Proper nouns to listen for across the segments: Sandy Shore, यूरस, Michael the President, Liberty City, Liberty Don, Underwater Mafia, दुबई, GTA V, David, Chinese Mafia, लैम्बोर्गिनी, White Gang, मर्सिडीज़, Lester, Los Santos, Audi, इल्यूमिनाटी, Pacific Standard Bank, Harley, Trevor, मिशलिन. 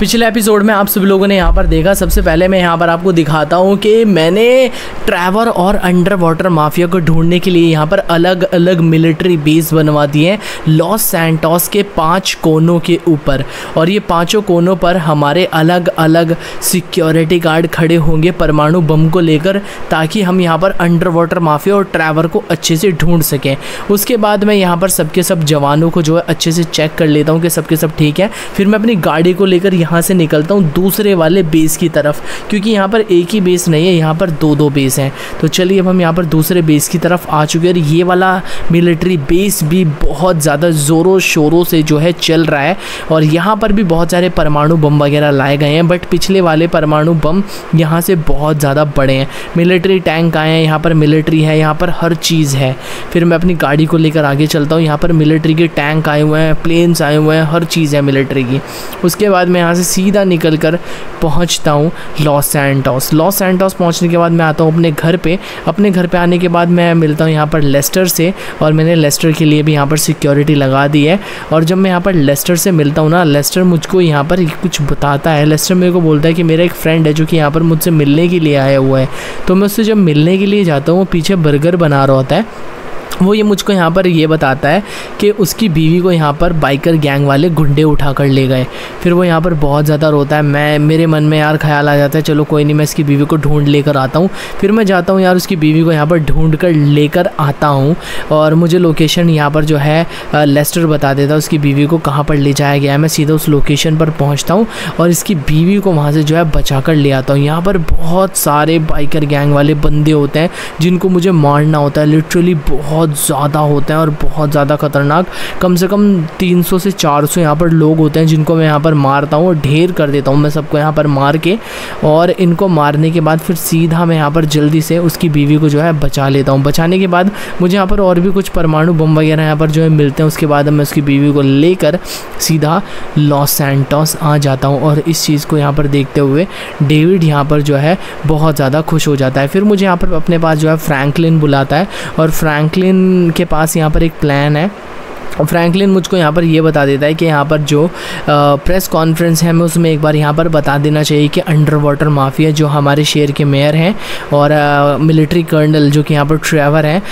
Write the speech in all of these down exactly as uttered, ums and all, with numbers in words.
पिछले एपिसोड में आप सभी लोगों ने यहाँ पर देखा। सबसे पहले मैं यहाँ पर आपको दिखाता हूँ कि मैंने ट्रेवर और अंडर वाटर माफिया को ढूंढने के लिए यहाँ पर अलग अलग मिलिट्री बेस बनवा दिए हैं लॉस सैंटोस के पांच कोनों के ऊपर, और ये पांचों कोनों पर हमारे अलग अलग सिक्योरिटी गार्ड खड़े होंगे परमाणु बम को लेकर, ताकि हम यहाँ पर अंडर वाटर माफिया और ट्रेवर को अच्छे से ढूंढ सकें। उसके बाद मैं यहाँ पर सबके सब जवानों को जो है अच्छे से चेक कर लेता हूँ कि सबके सब ठीक है। फिर मैं अपनी गाड़ी को लेकर यहाँ से निकलता हूँ दूसरे वाले बेस की तरफ, क्योंकि यहाँ पर एक ही बेस नहीं है, यहाँ पर दो दो बेस हैं। तो चलिए अब हम यहाँ पर दूसरे बेस की तरफ आ चुके हैं। और ये वाला मिलिट्री बेस भी बहुत ज़्यादा ज़ोरों शोरों से जो है चल रहा है, और यहाँ पर भी बहुत सारे परमाणु बम वगैरह लाए गए हैं, बट पिछले वाले परमाणु बम यहाँ से बहुत ज़्यादा बड़े हैं। मिलिट्री टैंक आए हैं, यहाँ पर मिलिट्री है, यहाँ पर हर चीज़ है। फिर मैं अपनी गाड़ी को लेकर आगे चलता हूँ। यहाँ पर मिलिट्री के टैंक आए हुए हैं, प्लेन्स आए हुए हैं, हर चीज़ है मिलिट्री की। उसके बाद मैं यहाँ से सीधा निकल कर पहुँचता हूँ लॉस सैंटोस। लॉस सैंटोस पहुँचने के बाद मैं आता हूँ अपने घर पे। अपने घर पे आने के बाद मैं मिलता हूँ यहाँ पर लेस्टर से, और मैंने लेस्टर के लिए भी यहाँ पर सिक्योरिटी लगा दी है। और जब मैं यहाँ पर लेस्टर से मिलता हूँ ना, लेस्टर मुझको यहाँ पर कुछ बताता है। लेस्टर मेरे को बोलता है कि मेरा एक फ्रेंड है जो कि यहाँ पर मुझसे मिलने के लिए आया हुआ है। तो मैं उससे जब मिलने के लिए जाता हूँ, वो पीछे बर्गर बना रहा होता है। वो ये मुझको यहाँ पर ये बताता है कि उसकी बीवी को यहाँ पर बाइकर गैंग वाले गुंडे उठा कर ले गए। फिर वो यहाँ पर बहुत ज़्यादा रोता है। मैं मेरे मन में यार ख्याल आ जाता है, चलो कोई नहीं, मैं इसकी बीवी को ढूंढ लेकर आता हूँ। फिर मैं जाता हूँ यार, उसकी बीवी को यहाँ पर ढूंढ कर लेकर आता हूँ, और मुझे लोकेशन यहाँ पर जो है लेस्टर बता देता है उसकी बीवी को कहाँ पर ले जाया गया है। मैं सीधा उस लोकेशन पर पहुँचता हूँ और इसकी बीवी को वहाँ से जो है बचा कर ले आता हूँ। यहाँ पर बहुत सारे बाइकर गैंग वाले बंदे होते हैं जिनको मुझे मारना होता है। लिटरली बहुत ज़्यादा होते हैं और बहुत ज़्यादा खतरनाक। कम से कम तीन सौ से चार सौ यहाँ पर लोग होते हैं जिनको मैं यहाँ पर मारता हूँ और ढेर कर देता हूँ। मैं सबको यहाँ पर मार के, और इनको मारने के बाद फिर सीधा मैं यहाँ पर जल्दी से उसकी बीवी को जो है बचा लेता हूँ। बचाने के बाद मुझे यहाँ पर और भी कुछ परमाणु बम वगैरह यहाँ पर जो है मिलते हैं। उसके बाद मैं उसकी बीवी को लेकर सीधा लॉस सैंटोस आ जाता हूँ, और इस चीज़ को यहाँ पर देखते हुए डेविड यहाँ पर जो है बहुत ज़्यादा खुश हो जाता है। फिर मुझे यहाँ पर अपने पास जो है फ्रैंकलिन बुलाता है, और फ्रैंकलिन के पास यहाँ पर एक प्लान है। फ्रैंकलिन मुझको यहाँ पर ये बता देता है कि यहाँ पर जो प्रेस कॉन्फ्रेंस है, मैं उसमें एक बार यहाँ पर बता देना चाहिए कि अंडर वाटर माफिया जो हमारे शहर के मेयर हैं और मिलिट्री कर्नल जो कि यहाँ पर ट्रेवर हैं,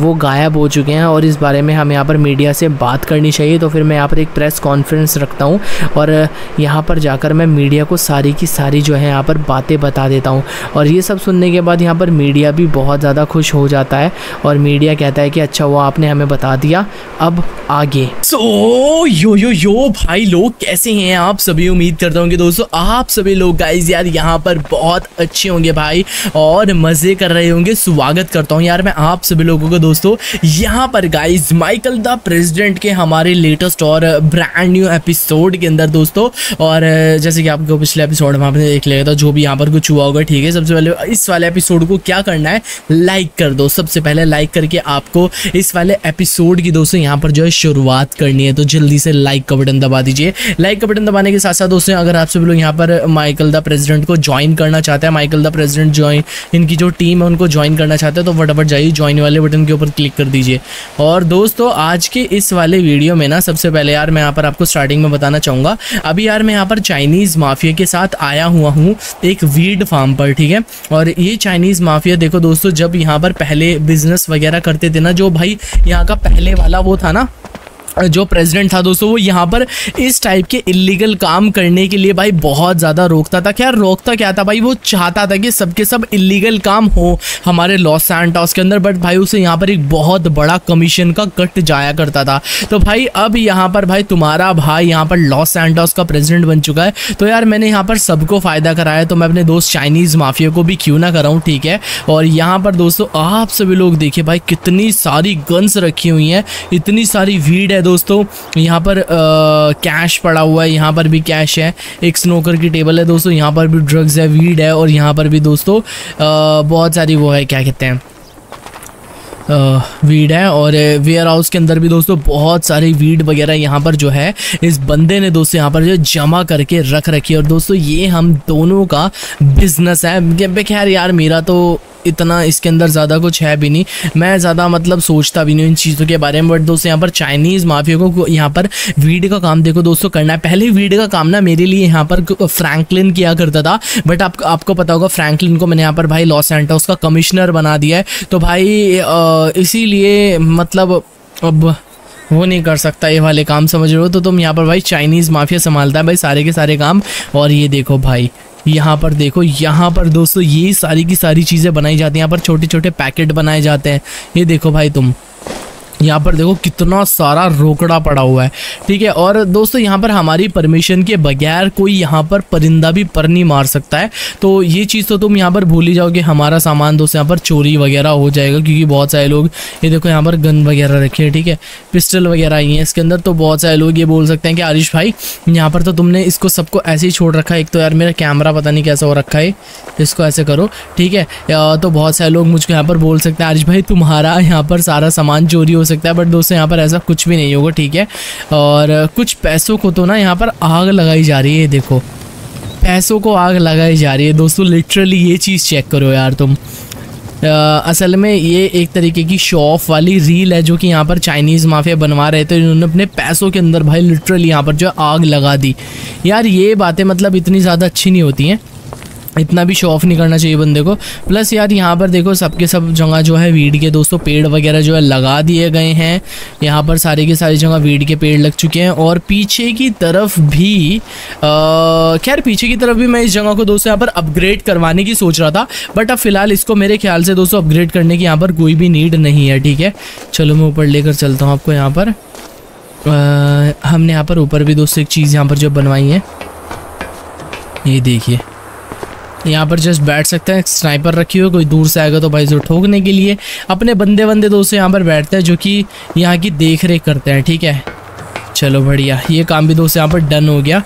वो गायब हो चुके हैं, और इस बारे में हम यहाँ पर मीडिया से बात करनी चाहिए। तो फिर मैं यहाँ पर एक प्रेस कॉन्फ्रेंस रखता हूँ, और यहाँ पर जाकर मैं मीडिया को सारी की सारी जो है यहाँ पर बातें बता देता हूँ। और ये सब सुनने के बाद यहाँ पर मीडिया भी बहुत ज़्यादा खुश हो जाता है, और मीडिया कहता है कि अच्छा हुआ आपने हमें बता दिया, अब आगे। सो so, यो यो यो भाई लोग कैसे हैं आप सभी? उम्मीद करता हूँ कि दोस्तों आप सभी लोग गाइज यार यहाँ पर बहुत अच्छे होंगे भाई, और मज़े कर रहे होंगे। स्वागत करता हूँ यार मैं आप सभी लोगों को दोस्तों यहाँ पर गाइज माइकल द प्रेसिडेंट के हमारे लेटेस्ट और ब्रांड न्यू एपिसोड के अंदर दोस्तों। और जैसे कि आपको पिछले एपिसोड में आपने देख लिया था जो भी यहाँ पर कुछ हुआ होगा, ठीक है। सबसे पहले इस वाले एपिसोड को क्या करना है, लाइक कर दो। सबसे पहले लाइक करके आपको इस वाले एपिसोड की दोस्तों यहाँ पर जो है शुरुआत करनी है, तो जल्दी से लाइक का बटन दबा दीजिए। लाइक का बटन दबाने के साथ साथ दोस्तों अगर आप सभी लोग यहाँ पर माइकल द प्रेसिडेंट को ज्वाइन करना चाहते हैं, माइकल द प्रेसिडेंट ज्वाइन इनकी जो टीम है उनको ज्वाइन करना चाहते हैं, तो फटाफट जाइए ज्वाइन वाले बटन के ऊपर क्लिक कर दीजिए। और दोस्तों आज के इस वाले वीडियो में ना सबसे पहले यार मैं यहाँ पर आपको स्टार्टिंग में बताना चाहूँगा, अभी यार मैं यहाँ पर चाइनीज़ माफिया के साथ आया हुआ हूँ एक वीड फार्म पर, ठीक है। और ये चाइनीज़ माफिया देखो दोस्तों, जब यहाँ पर पहले बिजनेस वगैरह करते थे ना, जो भाई यहाँ का पहले वाला वो था ना जो प्रेसिडेंट था दोस्तों, वो यहाँ पर इस टाइप के इलीगल काम करने के लिए भाई बहुत ज़्यादा रोकता था। खैर रोकता क्या था भाई, वो चाहता था कि सबके सब इलीगल काम हो हमारे लॉस सैंटोस के अंदर, बट भाई उसे यहाँ पर एक बहुत बड़ा कमीशन का कट जाया करता था। तो भाई अब यहाँ पर भाई तुम्हारा भाई यहाँ पर लॉस सैंटोस का प्रेसिडेंट बन चुका है, तो यार मैंने यहाँ पर सबको फ़ायदा कराया, तो मैं अपने दोस्त चाइनीज़ माफिया को भी क्यों ना कराऊँ, ठीक है। और यहाँ पर दोस्तों आप सभी लोग देखिए भाई कितनी सारी गन्स रखी हुई हैं, इतनी सारी वीड है दोस्तों। यहाँ पर आ, कैश पड़ा हुआ है, यहाँ पर भी कैश है, एक स्नोकर की टेबल है दोस्तों, यहाँ पर भी ड्रग्स है, वीड है, और यहाँ पर भी दोस्तों आ, बहुत सारी वो है, क्या कहते हैं वीड है। और वेयर हाउस के अंदर भी दोस्तों बहुत सारी वीड वगैरह यहाँ पर जो है इस बंदे ने दोस्तों यहाँ पर जो जमा करके रख रखी है। और दोस्तों ये हम दोनों का बिजनेस है। खैर यार मेरा तो इतना इसके अंदर ज़्यादा कुछ है भी नहीं, मैं ज़्यादा मतलब सोचता भी नहीं इन चीज़ों के बारे में। बट दोस्तों यहाँ पर चाइनीज़ माफिया को यहाँ पर वीड का काम देखो दोस्तों करना है। पहले वीड का काम ना मेरे लिए यहाँ पर फ्रैंकलिन किया करता था, बट आप, आपको पता होगा फ्रैंकलिन को मैंने यहाँ पर भाई लॉस सैंटोस का कमिश्नर बना दिया है। तो भाई इसीलिए मतलब अब वो नहीं कर सकता ये वाले काम, समझ रहे हो। तो तुम यहाँ पर भाई चाइनीज़ माफिया संभालता है भाई सारे के सारे काम। और ये देखो भाई यहाँ पर देखो, यहाँ पर दोस्तों ये सारी की सारी चीज़ें बनाई जाती हैं। यहाँ पर छोटे छोटे पैकेट बनाए जाते हैं। ये देखो भाई तुम यहाँ पर देखो कितना सारा रोकड़ा पड़ा हुआ है, ठीक है। और दोस्तों यहाँ पर हमारी परमिशन के बगैर कोई यहाँ पर परिंदा भी पर नहीं मार सकता है। तो ये चीज़ तो तुम यहाँ पर भूल ही जाओगे। हमारा सामान दोस्तों यहाँ पर चोरी वगैरह हो जाएगा क्योंकि बहुत सारे लोग, ये देखो यहाँ पर गन वगैरह रखे हैं, ठीक है, पिस्टल वगैरह आई हैं इसके अंदर। तो बहुत सारे लोग ये बोल सकते हैं कि आरिश भाई यहाँ पर तो तुमने इसको सबको ऐसे ही छोड़ रखा है। एक तो यार मेरा कैमरा पता नहीं कैसा हो रखा है, इसको ऐसे करो, ठीक है। तो बहुत सारे लोग मुझको यहाँ पर बोल सकते हैं आरिश भाई तुम्हारा यहाँ पर सारा सामान चोरी हो सकता है, बट दोस्तों यहाँ पर ऐसा कुछ भी नहीं होगा, ठीक है। और कुछ पैसों को तो ना यहाँ पर आग लगाई जा रही है, देखो पैसों को आग लगाई जा रही है दोस्तों। लिटरली ये चीज़ चेक करो यार तुम। आ, असल में ये एक तरीके की शो ऑफ वाली रील है जो कि यहाँ पर चाइनीज़ माफिया बनवा रहे थे। इन्होंने अपने पैसों के अंदर भाई लिटरली यहाँ पर जो आग लगा दी। यार ये बातें मतलब इतनी ज़्यादा अच्छी नहीं होती हैं, इतना भी शो ऑफ नहीं करना चाहिए बंदे को। प्लस यार यहाँ पर देखो सबके सब, सब जगह जो है वीड के दोस्तों पेड़ वगैरह जो है लगा दिए गए हैं। यहाँ पर सारे के सारी जगह वीड के पेड़ लग चुके हैं। और पीछे की तरफ भी, खैर पीछे की तरफ भी मैं इस जगह को दोस्तों यहाँ पर अपग्रेड करवाने की सोच रहा था, बट अब फ़िलहाल इसको मेरे ख्याल से दोस्तों अपग्रेड करने की यहाँ पर कोई भी नीड नहीं है, ठीक है। चलो मैं ऊपर लेकर चलता हूँ आपको। यहाँ पर आ, हमने यहाँ पर ऊपर भी दोस्तों एक चीज़ यहाँ पर जो बनवाई है, ये देखिए यहाँ पर जस्ट बैठ सकते हैं। स्नाइपर रखी हुई, कोई दूर से आएगा तो भाई जो ठोकने के लिए अपने बंदे बंदे दोस्तों यहाँ पर बैठते हैं जो कि यहाँ की देख रेख करते हैं, ठीक है। चलो बढ़िया, ये काम भी दोस्तों यहाँ पर डन हो गया।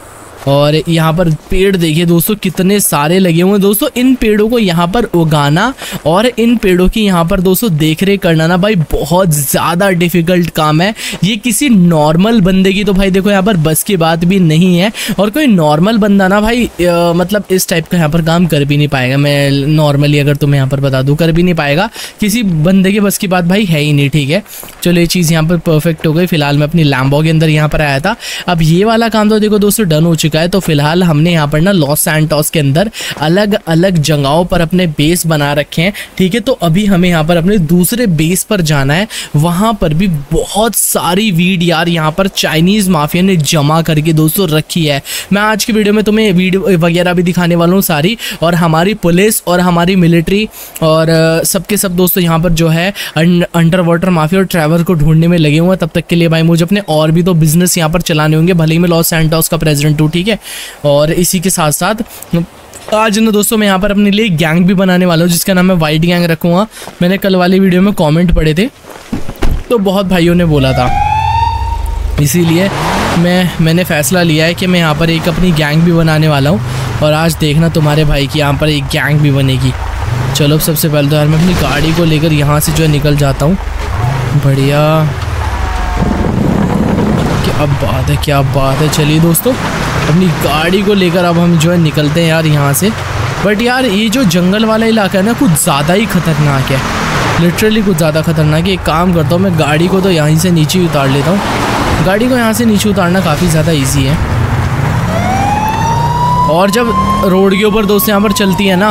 और यहाँ पर पेड़ देखिए दोस्तों कितने सारे लगे हुए हैं। दोस्तों इन पेड़ों को यहाँ पर उगाना और इन पेड़ों की यहाँ पर दोस्तों देखरेख करना ना भाई बहुत ज़्यादा डिफ़िकल्ट काम है। ये किसी नॉर्मल बंदे की तो भाई देखो यहाँ पर बस की बात भी नहीं है। और कोई नॉर्मल बंदा ना भाई आ, मतलब इस टाइप का यहाँ पर काम कर भी नहीं पाएगा। मैं नॉर्मली अगर तुम्हें यहाँ पर बता दूँ कर भी नहीं पाएगा, किसी बंदे की बस की बात भाई है ही नहीं, ठीक है। चलो ये चीज़ यहाँ पर परफेक्ट हो गई। फिलहाल मैं अपनी लैम्बो के अंदर यहाँ पर आया था। अब ये वाला काम तो देखो दोस्तों डन हो चुका। तो फिलहाल हमने यहाँ पर ना लॉस सैंटोस के अंदर अलग अलग जगहों पर अपने बेस बना रखे हैं, ठीक है। तो अभी हमें यहाँ पर अपने दूसरे बेस पर जाना है। वहाँ पर भी बहुत सारी वीड यार यहाँ पर चाइनीज़ माफिया ने जमा करके दोस्तों रखी है। मैं आज की वीडियो में तुम्हें वीड वगैरह भी दिखाने वाला हूँ सारी। और हमारी पुलिस और हमारी मिलिट्री और सबके सब दोस्तों यहाँ पर जो है अंडर वाटर माफिया और ट्रेवर को ढूंढने में लगे हुए हैं। तब तक के लिए भाई मुझे अपने और भी तो बिजनेस यहाँ पर चलाने होंगे, भले ही मैं लॉस सैंटोस का प्रेजिडेंट हूँ, ठीक है। और इसी के साथ साथ आज ना दोस्तों मैं यहाँ पर अपने लिए गैंग भी बनाने वाला हूँ जिसका नाम मैं वाइट गैंग रखूँगा। मैंने कल वाली वीडियो में कमेंट पढ़े थे तो बहुत भाइयों ने बोला था, इसीलिए मैं मैंने फ़ैसला लिया है कि मैं यहाँ पर एक अपनी गैंग भी बनाने वाला हूँ। और आज देखना तुम्हारे भाई की यहाँ पर एक गैंग भी बनेगी। चलो सबसे पहले तो यार मैं अपनी गाड़ी को लेकर यहाँ से जो है निकल जाता हूँ। बढ़िया, क्या बात है, क्या बात है। चलिए दोस्तों अपनी गाड़ी को लेकर अब हम जो है निकलते हैं यार यहाँ से। बट यार ये जो जंगल वाला इलाका है ना कुछ ज़्यादा ही ख़तरनाक है, लिटरली कुछ ज़्यादा ख़तरनाक है। एक काम करता हूँ मैं गाड़ी को तो यहीं से नीचे उतार लेता हूँ। गाड़ी को यहाँ से नीचे उतारना काफ़ी ज़्यादा ईजी है। और जब रोड के ऊपर दोस्तों यहाँ पर चलती है ना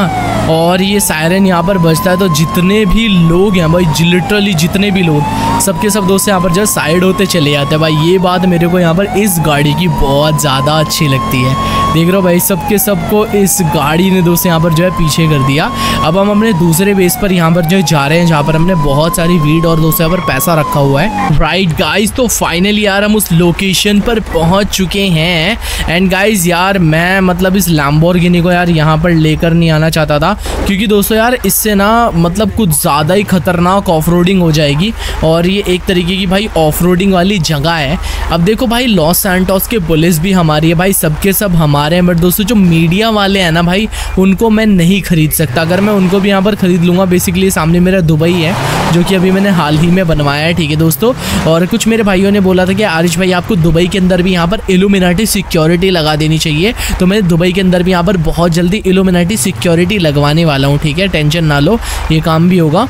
और ये सायरन यहाँ पर बजता है तो जितने भी लोग हैं भाई, लिटरली जितने भी लोग, सबके सब दोस्त यहाँ पर जो साइड होते चले जाते हैं भाई। ये बात मेरे को यहाँ पर इस गाड़ी की बहुत ज़्यादा अच्छी लगती है। देख रहे हो भाई सबके सबको इस गाड़ी ने दोस्त यहाँ पर जो है पीछे कर दिया। अब हम अपने दूसरे बेस पर यहाँ पर जो जा रहे हैं जहाँ पर हमने बहुत सारी वीड और दोस्त यहाँ पर पैसा रखा हुआ है। राइट गाइज, तो फाइनली यार हम उस लोकेशन पर पहुँच चुके हैं। एंड गाइज यार मैं मतलब इस लैम्बोर्गिनी को यार यहाँ पर लेकर नहीं आना चाहता था क्योंकि दोस्तों यार इससे ना मतलब कुछ ज़्यादा ही खतरनाक ऑफ रोडिंग हो जाएगी। और और ये एक तरीके की भाई ऑफ रोडिंग वाली जगह है। अब देखो भाई लॉस सैंटोस के पुलिस भी हमारी है भाई, सबके सब हमारे हैं, बट दोस्तों जो मीडिया वाले हैं ना भाई उनको मैं नहीं खरीद सकता। अगर मैं उनको भी यहाँ पर ख़रीद लूँगा, बेसिकली सामने मेरा दुबई है जो कि अभी मैंने हाल ही में बनवाया है, ठीक है दोस्तों। और कुछ मेरे भाइयों ने बोला था कि आरिश भाई आपको दुबई के अंदर भी यहाँ पर इल्यूमिनाटी सिक्योरिटी लगा देनी चाहिए, तो मैं दुबई के अंदर भी यहाँ पर बहुत जल्दी इल्यूमिनाटी सिक्योरिटी लगवाने वाला हूँ, ठीक है, टेंशन ना लो, ये काम भी होगा।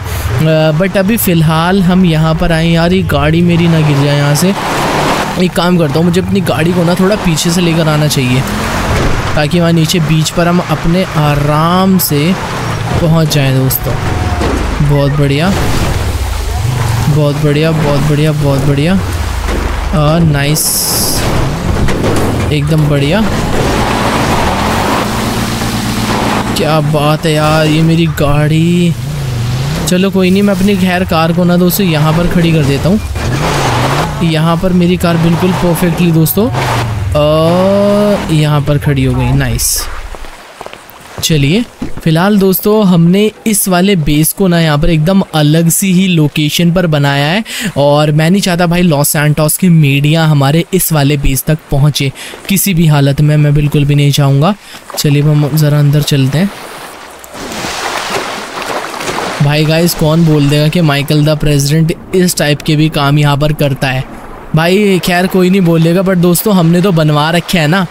बट अभी फ़िलहाल हम यहाँ पर आए, यार ये गाड़ी मेरी ना गिर जाए यहाँ से। एक काम करता हूँ, मुझे अपनी गाड़ी को ना थोड़ा पीछे से लेकर आना चाहिए ताकि वहाँ नीचे बीच पर हम अपने आराम से पहुँच जाएँ दोस्तों। बहुत बढ़िया बहुत बढ़िया बहुत बढ़िया बहुत बढ़िया और नाइस, एकदम बढ़िया। क्या बात है यार, ये मेरी गाड़ी, चलो कोई नहीं, मैं अपनी खैर कार को ना दोस्तों यहाँ पर खड़ी कर देता हूँ। यहाँ पर मेरी कार बिल्कुल परफेक्टली दोस्तों और यहाँ पर खड़ी हो गई, नाइस। चलिए फ़िलहाल दोस्तों हमने इस वाले बेस को ना यहाँ पर एकदम अलग सी ही लोकेशन पर बनाया है, और मैं नहीं चाहता भाई लॉस सैंटोस की मीडिया हमारे इस वाले बेस तक पहुँचे किसी भी हालत में, मैं बिल्कुल भी नहीं चाहूँगा। चलिए हम ज़रा अंदर चलते हैं। भाई गाइस कौन बोल देगा कि माइकल द प्रेसिडेंट इस टाइप के भी काम यहाँ पर करता है भाई, खैर कोई नहीं बोलेगा, बट दोस्तों हमने तो बनवा रखे हैं ना।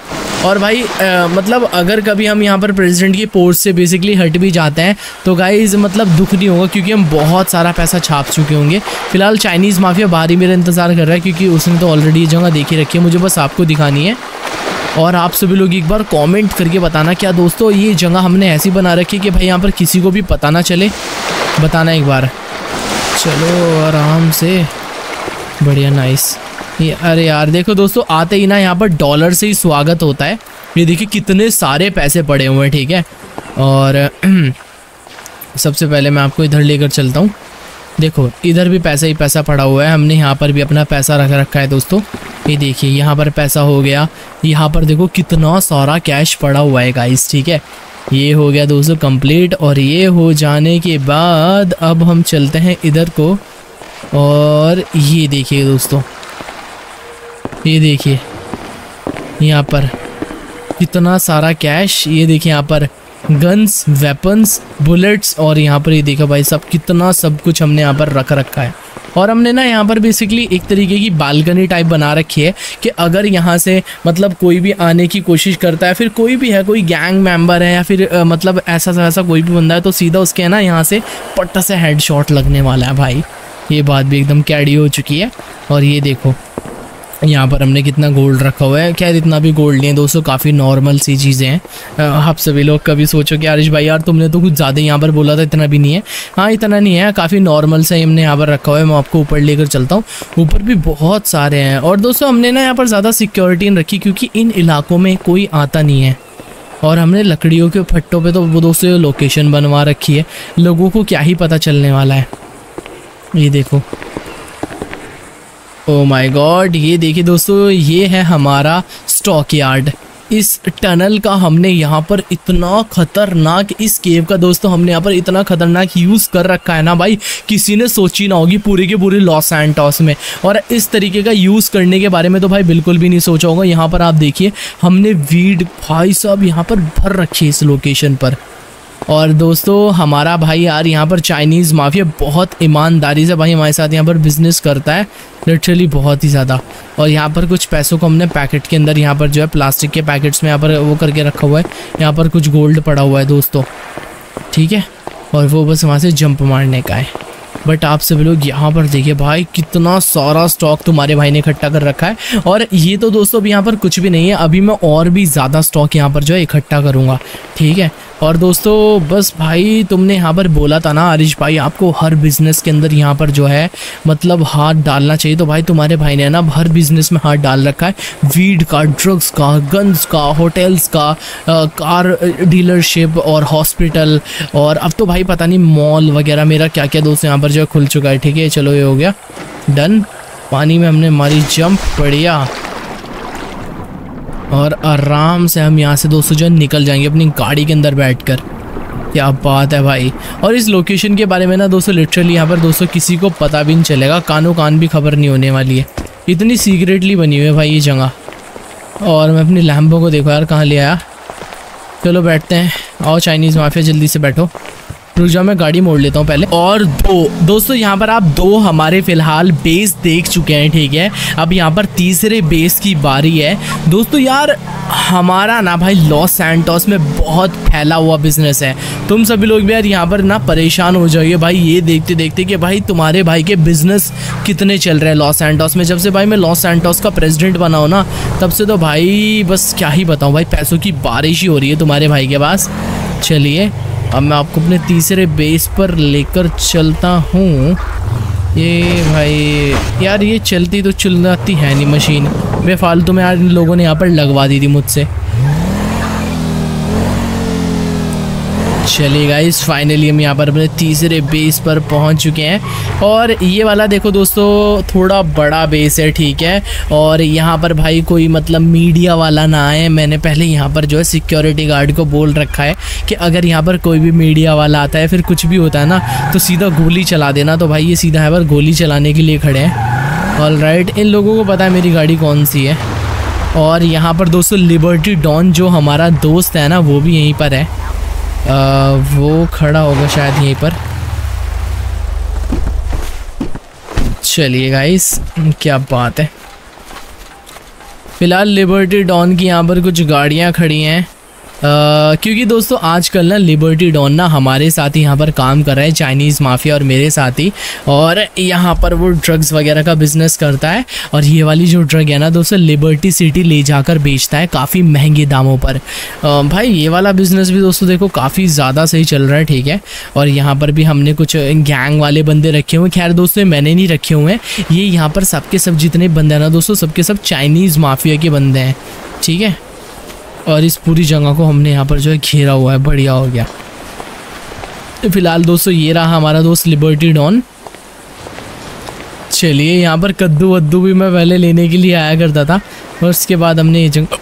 और भाई आ, मतलब अगर कभी हम यहाँ पर प्रेसिडेंट की पोस्ट से बेसिकली हट भी जाते हैं तो गाइस मतलब दुख नहीं होगा क्योंकि हम बहुत सारा पैसा छाप चुके होंगे। फ़िलहाल चाइनीज़ माफिया बाहर ही मेरा इंतज़ार कर रहा है क्योंकि उसने तो ऑलरेडी ये जगह देखी रखी है, मुझे बस आपको दिखानी है। और आप सभी लोग एक बार कमेंट करके बताना क्या दोस्तों ये जगह हमने ऐसी बना रखी कि भाई यहाँ पर किसी को भी पता ना चले, बताना एक बार। चलो आराम से, बढ़िया नाइस। ये अरे यार देखो दोस्तों आते ही ना यहाँ पर डॉलर से ही स्वागत होता है, ये देखिए कितने सारे पैसे पड़े हुए हैं, ठीक है। और सबसे पहले मैं आपको इधर लेकर चलता हूँ, देखो इधर भी पैसा ही पैसा पड़ा हुआ है, हमने यहाँ पर भी अपना पैसा रख रखा है दोस्तों। ये देखिए यहाँ पर पैसा हो गया, यहाँ पर देखो कितना सारा कैश पड़ा हुआ है गाइस, ठीक है। ये हो गया दोस्तों कंप्लीट, और ये हो जाने के बाद अब हम चलते हैं इधर को, और ये देखिए दोस्तों, ये देखिए यहाँ पर कितना सारा कैश, ये देखिए यहाँ पर गन्स, वेपन्स, बुलेट्स, और यहाँ पर ये देखो भाई सब कितना सब कुछ हमने यहाँ पर रख रखा है। और हमने ना यहाँ पर बेसिकली एक तरीके की बालकनी टाइप बना रखी है कि अगर यहाँ से मतलब कोई भी आने की कोशिश करता है, फिर कोई भी है, कोई गैंग मेंबर है या फिर आ, मतलब ऐसा वैसा कोई भी बंदा है, तो सीधा उसके है ना यहाँ से पट्टा से हेडशॉट लगने वाला है भाई, ये बात भी एकदम कैडी हो चुकी है। और ये देखो यहाँ पर हमने कितना गोल्ड रखा हुआ है, खैर इतना भी गोल्ड नहीं है दोस्तों, काफ़ी नॉर्मल सी चीज़ें हैं। आप सभी लोग कभी सोचो कि आरिश भाई यार तुमने तो कुछ ज़्यादा यहाँ पर बोला था, इतना भी नहीं है। हाँ इतना नहीं है, काफ़ी नॉर्मल सा हमने यहाँ पर रखा हुआ है। मैं आपको ऊपर लेकर चलता हूँ, ऊपर भी बहुत सारे हैं। और दोस्तों हमने ना यहाँ पर ज़्यादा सिक्योरिटी नहीं रखी क्योंकि इन इलाकों में कोई आता नहीं है, और हमने लकड़ियों के फट्टों पर तो वो दोस्तों लोकेशन बनवा रखी है, लोगों को क्या ही पता चलने वाला है। ये देखो, ओ माय गॉड, ये देखिए दोस्तों ये है हमारा स्टॉक यार्ड। इस टनल का हमने यहाँ पर इतना खतरनाक, इस केव का दोस्तों हमने यहाँ पर इतना खतरनाक यूज़ कर रखा है ना भाई, किसी ने सोची ना होगी पूरे के पूरे लॉस सैंटोस में। और इस तरीके का यूज़ करने के बारे में तो भाई बिल्कुल भी नहीं सोचा होगा। यहाँ पर आप देखिए हमने वीड भाई साहब यहाँ पर भर रखी है इस लोकेशन पर। और दोस्तों हमारा भाई यार यहाँ पर चाइनीज़ माफिया बहुत ईमानदारी से भाई हमारे साथ यहाँ पर बिज़नेस करता है, लिटरली बहुत ही ज़्यादा। और यहाँ पर कुछ पैसों को हमने पैकेट के अंदर यहाँ पर जो है प्लास्टिक के पैकेट्स में यहाँ पर वो करके रखा हुआ है। यहाँ पर कुछ गोल्ड पड़ा हुआ है दोस्तों, ठीक है, और वो बस वहाँ से जंप मारने का है। बट आप सभी लोग यहाँ पर देखिए भाई कितना सारा स्टॉक तुम्हारे भाई ने इकट्ठा कर रखा है। और ये तो दोस्तों अभी यहाँ पर कुछ भी नहीं है, अभी मैं और भी ज़्यादा स्टॉक यहाँ पर जो है इकट्ठा करूँगा, ठीक है। और दोस्तों बस भाई तुमने यहाँ पर बोला था ना आरिश भाई आपको हर बिज़नेस के अंदर यहाँ पर जो है मतलब हाथ डालना चाहिए, तो भाई तुम्हारे भाई ने ना हर बिज़नेस में हाथ डाल रखा है, वीड का, ड्रग्स का, गन्स का, होटल्स का, आ, कार डीलरशिप और हॉस्पिटल, और अब तो भाई पता नहीं मॉल वगैरह मेरा क्या क्या दोस्तों यहाँ पर जो है खुल चुका है, ठीक है। चलो ये हो गया डन, पानी में हमने मारी जंप, बढ़िया। और आराम से हम यहाँ से दोस्तों जो निकल जाएंगे अपनी गाड़ी के अंदर बैठकर, क्या बात है भाई। और इस लोकेशन के बारे में ना दोस्तों लिटरली यहाँ पर दोस्तों किसी को पता भी नहीं चलेगा, कानों कान भी खबर नहीं होने वाली है, इतनी सीक्रेटली बनी हुई है भाई ये जगह। और मैं अपने लैम्बो को देखो यार कहाँ ले आया। चलो बैठते हैं, आओ चाइनीज़ माफिया जल्दी से बैठो। रुक जाओ मैं गाड़ी मोड़ लेता हूँ पहले। और दो दोस्तों यहाँ पर आप दो हमारे फ़िलहाल बेस देख चुके हैं, ठीक है। अब यहाँ पर तीसरे बेस की बारी है दोस्तों। यार हमारा ना भाई लॉस सैंटोस में बहुत फैला हुआ बिजनेस है। तुम सभी लोग भी यार यहाँ पर ना परेशान हो जाइए भाई ये देखते देखते कि भाई तुम्हारे भाई के बिज़नेस कितने चल रहे हैं लॉस सैंटोस में। जब से भाई मैं लॉस सैंटोस का प्रेसिडेंट बना हूँ ना तब से तो भाई बस क्या ही बताऊँ भाई, पैसों की बारिश ही हो रही है तुम्हारे भाई के पास। चलिए अब मैं आपको अपने तीसरे बेस पर लेकर चलता हूँ। ये भाई यार ये चलती तो चलती है नहीं मशीन, बेफालतू में यार इन लोगों ने यहाँ पर लगवा दी थी मुझसे। चलिए गाइस फाइनली हम यहाँ पर अपने तीसरे बेस पर पहुँच चुके हैं। और ये वाला देखो दोस्तों थोड़ा बड़ा बेस है, ठीक है। और यहाँ पर भाई कोई मतलब मीडिया वाला ना आए, मैंने पहले यहाँ पर जो है सिक्योरिटी गार्ड को बोल रखा है कि अगर यहाँ पर कोई भी मीडिया वाला आता है फिर कुछ भी होता है ना तो सीधा गोली चला देना। तो भाई ये सीधा यहाँ पर गोली चलाने के लिए खड़े हैं। ऑल राइट, इन लोगों को पता है मेरी गाड़ी कौन सी है। और यहाँ पर दोस्तों लिबर्टी डॉन जो हमारा दोस्त है ना वो भी यहीं पर है। आ, वो खड़ा होगा शायद यहीं पर। चलिए गाइस क्या बात है। फ़िलहाल लिबर्टी डॉन की यहाँ पर कुछ गाड़ियाँ खड़ी हैं, क्योंकि दोस्तों आजकल ना लिबर्टी डॉन ना हमारे साथ ही यहाँ पर काम कर रहा है, चाइनीज़ माफिया और मेरे साथ ही। और यहाँ पर वो ड्रग्स वगैरह का बिज़नेस करता है। और ये वाली जो ड्रग है ना दोस्तों लिबर्टी सिटी ले जाकर बेचता है काफ़ी महंगे दामों पर। आ, भाई ये वाला बिज़नेस भी दोस्तों देखो काफ़ी ज़्यादा सही चल रहा है, ठीक है। और यहाँ पर भी हमने कुछ गैंग वाले बंदे रखे हुए, खैर दोस्तों मैंने नहीं रखे हुए हैं, ये यहाँ पर सबके सब जितने बंदे हैं ना दोस्तों सबके सब चाइनीज़ माफिया के बंदे हैं, ठीक है। और इस पूरी जगह को हमने यहाँ पर जो है घेरा हुआ है, बढ़िया हो गया। तो फिलहाल दोस्तों ये रहा हमारा दोस्त लिबर्टी डॉन। चलिए यहाँ पर कद्दू वद्दू भी मैं पहले लेने के लिए आया करता था और उसके बाद हमने ये जगह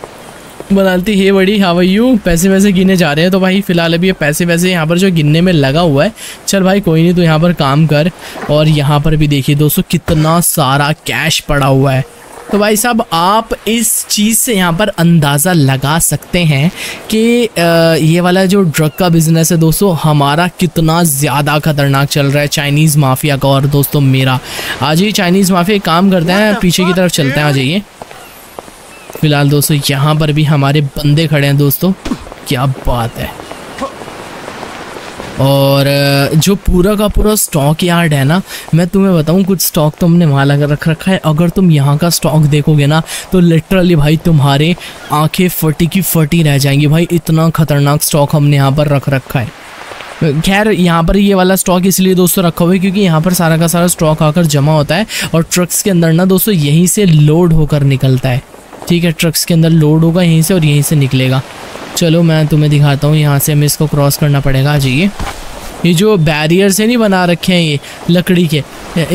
बनाती है बड़ी। हाउ आर यू, पैसे वैसे गिने जा रहे हैं तो भाई फ़िलहाल अभी ये पैसे वैसे यहाँ पर जो गिनने में लगा हुआ है। चल भाई कोई नहीं, तो यहाँ पर काम कर। और यहाँ पर भी देखिए दोस्तों कितना सारा कैश पड़ा हुआ है। तो भाई साहब आप इस चीज़ से यहाँ पर अंदाज़ा लगा सकते हैं कि ये वाला जो ड्रग का बिज़नेस है दोस्तों हमारा कितना ज़्यादा खतरनाक चल रहा है, चाइनीज़ माफिया का और दोस्तों मेरा। आज ये चाइनीज़ माफिया काम करते हैं, पीछे की तरफ चलते हैं, आ जाइए। फ़िलहाल दोस्तों यहाँ पर भी हमारे बंदे खड़े हैं दोस्तों, क्या बात है। और जो पूरा का पूरा स्टॉक यार्ड है ना, मैं तुम्हें बताऊं कुछ स्टॉक तो हमने वहाँ लगा रख रखा है। अगर तुम यहाँ का स्टॉक देखोगे ना तो लिटरली भाई तुम्हारे आंखें फटी की फटी रह जाएंगी भाई, इतना ख़तरनाक स्टॉक हमने यहाँ पर रख रखा है। खैर यहाँ पर ये वाला स्टॉक इसलिए दोस्तों रखा हुआ है क्योंकि यहाँ पर सारा का सारा स्टॉक आकर जमा होता है और ट्रक्स के अंदर ना दोस्तों यहीं से लोड होकर निकलता है, ठीक है। ट्रक्स के अंदर लोड होगा यहीं से और यहीं से निकलेगा। चलो मैं तुम्हें दिखाता हूँ, यहाँ से हमें इसको क्रॉस करना पड़ेगा। आ जाइए, ये जो बैरियर से नहीं बना रखे हैं ये लकड़ी के,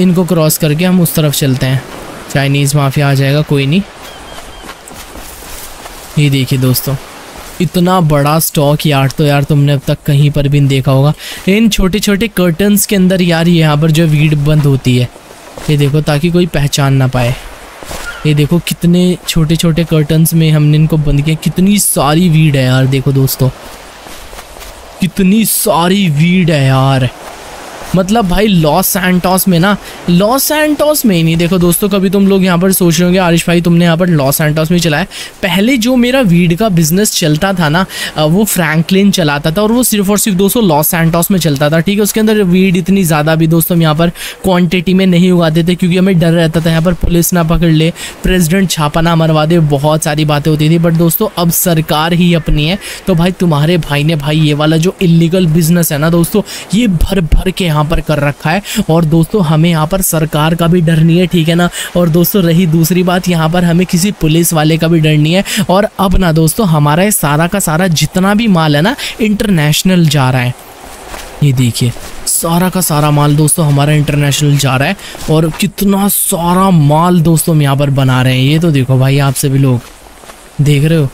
इनको क्रॉस करके हम उस तरफ चलते हैं। चाइनीज़ माफिया आ जाएगा, कोई नहीं। ये देखिए दोस्तों इतना बड़ा स्टॉक यार्ड तो यार तुमने अब तक कहीं पर भी नहीं देखा होगा। इन छोटे छोटे कर्टन्स के अंदर यार यहाँ पर जो भीड़ बंद होती है ये देखो, ताकि कोई पहचान ना पाए। ये देखो कितने छोटे छोटे कर्टन्स में हमने इनको बंद किया। कितनी सारी वीड है यार, देखो दोस्तों कितनी सारी वीड है यार। मतलब भाई लॉस सैंटोस में ना, लॉस सैंटोस में ही नहीं, देखो दोस्तों कभी तुम लोग यहाँ पर सोच रहे होंगे आरिश भाई तुमने यहाँ पर लॉस सैंटोस में चलाया। पहले जो मेरा वीड का बिज़नेस चलता था ना वो फ्रैंकलिन चलाता था और वो सिर्फ और सिर्फ दोस्तों लॉस सैंटोस में चलता था, ठीक है। उसके अंदर वीड इतनी ज़्यादा भी दोस्तों हम यहाँ पर क्वान्टिटी में नहीं उगाते थे क्योंकि हमें डर रहता था यहाँ पर पुलिस ना पकड़ ले, प्रेसिडेंट छापा ना मरवा दे, बहुत सारी बातें होती थी। बट दोस्तों अब सरकार ही अपनी है, तो भाई तुम्हारे भाई ने भाई ये वाला जो इलीगल बिज़नेस है ना दोस्तों ये भर भर के यहाँ पर कर रखा है। और दोस्तों हमें यहाँ पर सरकार का भी डर नहीं है, ठीक है ना। और दोस्तों रही दूसरी बात, यहाँ पर हमें किसी पुलिस वाले का भी डर नहीं है। और अब ना दोस्तों हमारा ये सारा का सारा जितना भी माल है ना इंटरनेशनल जा रहा है। ये देखिए सारा का सारा माल दोस्तों हमारा इंटरनेशनल जा रहा है और कितना सारा माल दोस्तों हम यहाँ पर बना रहे हैं। ये तो देखो भाई आप सभी लोग देख रहे हो।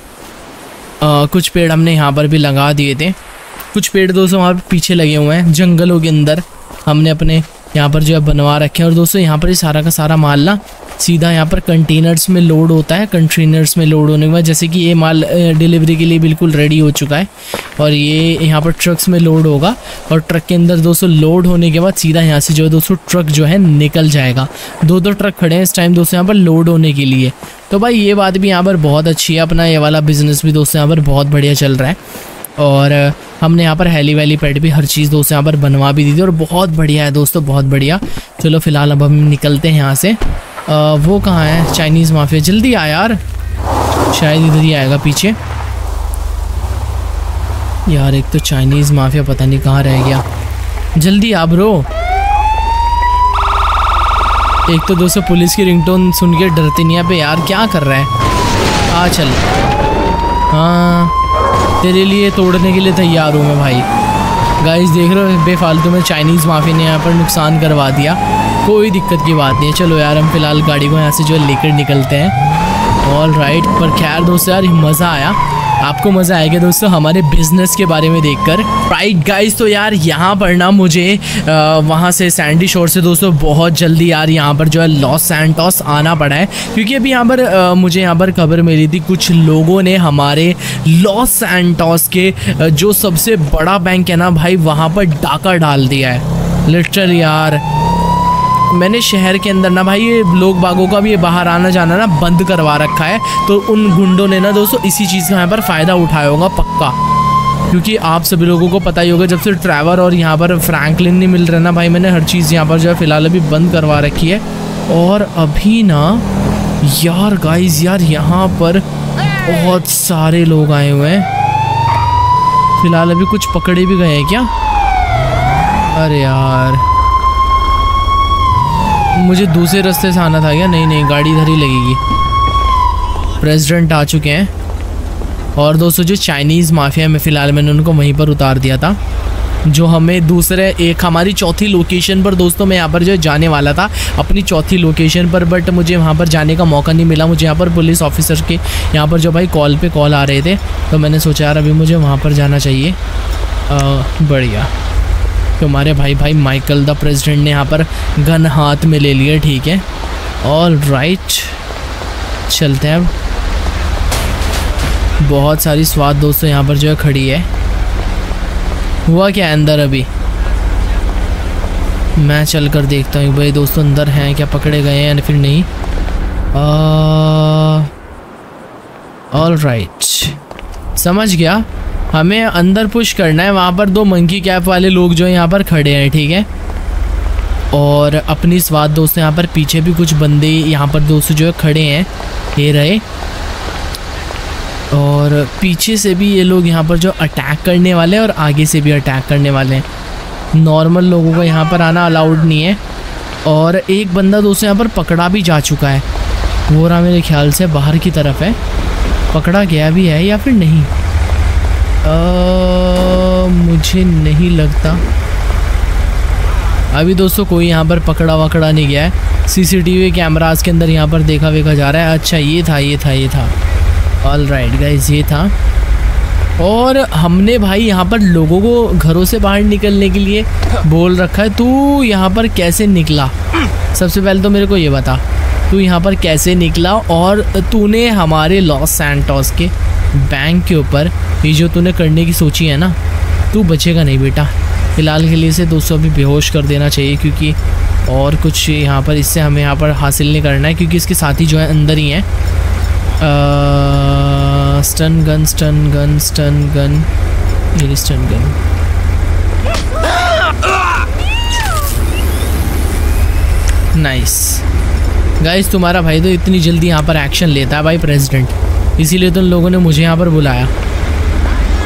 आ, कुछ पेड़ हमने यहाँ पर भी लगा दिए थे कुछ पेड़ दोस्तों वहाँ पे पीछे लगे हुए हैं जंगलों के अंदर, हमने अपने यहाँ पर जो है बनवा रखे हैं। और दोस्तों यहाँ पर ये सारा का सारा माल ना सीधा यहाँ पर कंटेनर्स में लोड होता है। कंटेनर्स में लोड होने के बाद जैसे कि ये माल डिलीवरी के लिए बिल्कुल रेडी हो चुका है और ये यहाँ पर ट्रक्स में लोड होगा और ट्रक के अंदर दोस्तों लोड होने के बाद सीधा यहाँ से जो है दोस्तों ट्रक जो है निकल जाएगा। दो दो ट्रक खड़े हैं इस टाइम दोस्तों यहाँ पर लोड होने के लिए। तो भाई ये बात भी यहाँ पर बहुत अच्छी है, अपना ये वाला बिजनेस भी दोस्तों यहाँ पर बहुत बढ़िया चल रहा है। और हमने यहाँ पर हेली वैली पैड भी हर चीज़ दोस्तों यहाँ पर बनवा भी दी थी और बहुत बढ़िया है दोस्तों, बहुत बढ़िया। चलो फिलहाल अब हम निकलते हैं यहाँ से। आ, वो कहाँ है चाइनीज़ माफिया, जल्दी आ यार, शायद इधर ही आएगा पीछे। यार एक तो चाइनीज़ माफिया पता नहीं कहाँ रह गया, जल्दी आ ब्रो। एक तो दोस्तों पुलिस की रिंगटोन सुन के डरते नहीं है पे यार, क्या कर रहा है आ चल। हाँ तेरे लिए तोड़ने के लिए तैयार हूँ मैं भाई। गाइस देख रहे हो बेफालतू में चाइनीज़ माफिया ने यहाँ पर नुकसान करवा दिया, कोई दिक्कत की बात नहीं है। चलो यार हम फिलहाल गाड़ी को यहाँ से जो लेकर निकलते हैं। ऑल राइट, पर खैर दोस्तों यार मज़ा आया, आपको मज़ा आएगा दोस्तों हमारे बिज़नेस के बारे में देखकर। राइट गाइस तो यार यहाँ पर ना मुझे आ, वहाँ से सैंडी शोर से दोस्तों बहुत जल्दी यार यहाँ पर जो है लॉस सैंटोस आना पड़ा है, क्योंकि अभी यहाँ पर आ, मुझे यहाँ पर खबर मिली थी कुछ लोगों ने हमारे लॉस सैंटोस के आ, जो सबसे बड़ा बैंक है ना भाई वहाँ पर डाका डाल दिया है। लिटरल यार मैंने शहर के अंदर ना भाई ये लोग बागों का भी ये बाहर आना जाना ना बंद करवा रखा है, तो उन गुंडों ने ना दोस्तों इसी चीज़ का यहाँ पर फ़ायदा उठाया होगा पक्का। क्योंकि आप सभी लोगों को पता ही होगा जब से ट्रेवर और यहाँ पर फ्रैंकलिन नहीं मिल रहा ना भाई, मैंने हर चीज़ यहाँ पर जो है फ़िलहाल अभी बंद करवा रखी है। और अभी ना यार गाइज यार यहाँ पर बहुत सारे लोग आए हुए हैं, फ़िलहाल अभी कुछ पकड़े भी गए हैं क्या। अरे यार मुझे दूसरे रास्ते से आना था क्या, नहीं नहीं गाड़ी इधर ही लगेगी। प्रेसिडेंट आ चुके हैं और दोस्तों जो चाइनीज़ माफिया में फ़िलहाल मैंने उनको वहीं पर उतार दिया था, जो हमें दूसरे एक हमारी चौथी लोकेशन पर दोस्तों मैं यहाँ पर जो जाने वाला था अपनी चौथी लोकेशन पर, बट मुझे वहाँ पर जाने का मौका नहीं मिला। मुझे यहाँ पर पुलिस ऑफिसर के यहाँ पर जो भाई कॉल पर कॉल आ रहे थे, तो मैंने सोचा यार अभी मुझे वहाँ पर जाना चाहिए। बढ़िया तुम्हारे भाई भाई माइकल द प्रेसिडेंट ने यहाँ पर गन हाथ में ले लिए, ठीक है। ऑल राइट चलते हैं अब। बहुत सारी स्वाद दोस्तों यहाँ पर जो है खड़ी है, हुआ क्या अंदर अभी मैं चल कर देखता हूँ भाई दोस्तों अंदर हैं क्या, पकड़े गए हैं या फिर नहीं। ऑल राइट समझ गया, हमें अंदर पुश करना है। वहाँ पर दो मंकी कैप वाले लोग जो है यहाँ पर खड़े हैं, ठीक है। और अपनी स्वाद दोस्तों यहाँ पर पीछे भी कुछ बंदे यहाँ पर दोस्तों जो है खड़े हैं, ये रहे। और पीछे से भी ये लोग यहाँ पर जो अटैक करने वाले हैं और आगे से भी अटैक करने वाले हैं। नॉर्मल लोगों का यहाँ पर आना अलाउड नहीं है। और एक बंदा दोस्तों यहाँ पर पकड़ा भी जा चुका है, वो रहा मेरे ख्याल से बाहर की तरफ है, पकड़ा गया भी है या फिर नहीं। आ, मुझे नहीं लगता अभी दोस्तों कोई यहाँ पर पकड़ा वकड़ा नहीं गया है। सीसीटीवी कैमरास के अंदर यहाँ पर देखा वेखा जा रहा है। अच्छा ये था ये था ये था ऑल राइट गाइस ये था। और हमने भाई यहाँ पर लोगों को घरों से बाहर निकलने के लिए बोल रखा है। तू यहाँ पर कैसे निकला, सबसे पहले तो मेरे को ये बता तू यहाँ पर कैसे निकला, और तूने हमारे लॉस सैंटोस के बैंक के ऊपर ये जो तूने करने की सोची है ना, तू बचेगा नहीं बेटा। फ़िलहाल के लिए इसे दोस्तों अभी बेहोश कर देना चाहिए, क्योंकि और कुछ यहाँ पर इससे हमें यहाँ पर हासिल नहीं करना है, क्योंकि इसके साथी जो है अंदर ही हैं। Stun gun stun gun stun gun मेरी स्टन गन नाइस। गाइस तुम्हारा भाई तो इतनी जल्दी यहाँ पर एक्शन लेता है भाई प्रेसिडेंट, इसीलिए तो उन लोगों ने मुझे यहाँ पर बुलाया।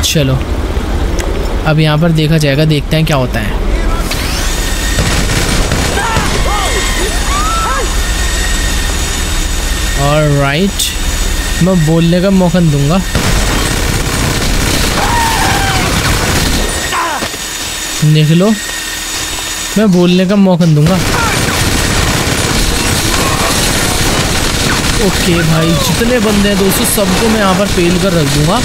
चलो अब यहाँ पर देखा जाएगा, देखते हैं क्या होता है। ऑल राइट मैं बोलने का मौका दूंगा। निकलो मैं बोलने का मौका दूंगा। ओके भाई जितने बंदे हैं दोस्तों सबको मैं यहाँ पर फेल कर रख दूँगा।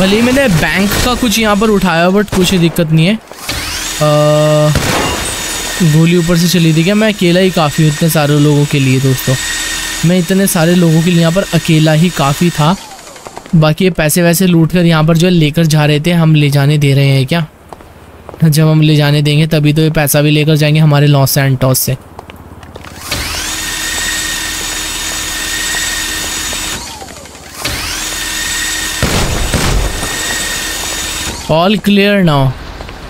भले ही मैंने बैंक का कुछ यहाँ पर उठाया बट कुछ दिक्कत नहीं है। गोली ऊपर से चली थी क्या? मैं अकेला ही काफ़ी हूँ इतने सारे लोगों के लिए दोस्तों, मैं इतने सारे लोगों के लिए यहाँ पर अकेला ही काफ़ी था। बाकी ये पैसे वैसे लूट कर यहाँ पर जो है लेकर जा रहे थे, हम ले जाने दे रहे हैं क्या? जब हम ले जाने देंगे तभी तो ये पैसा भी लेकर जाएंगे हमारे लॉस सैंटोस से। All clear now.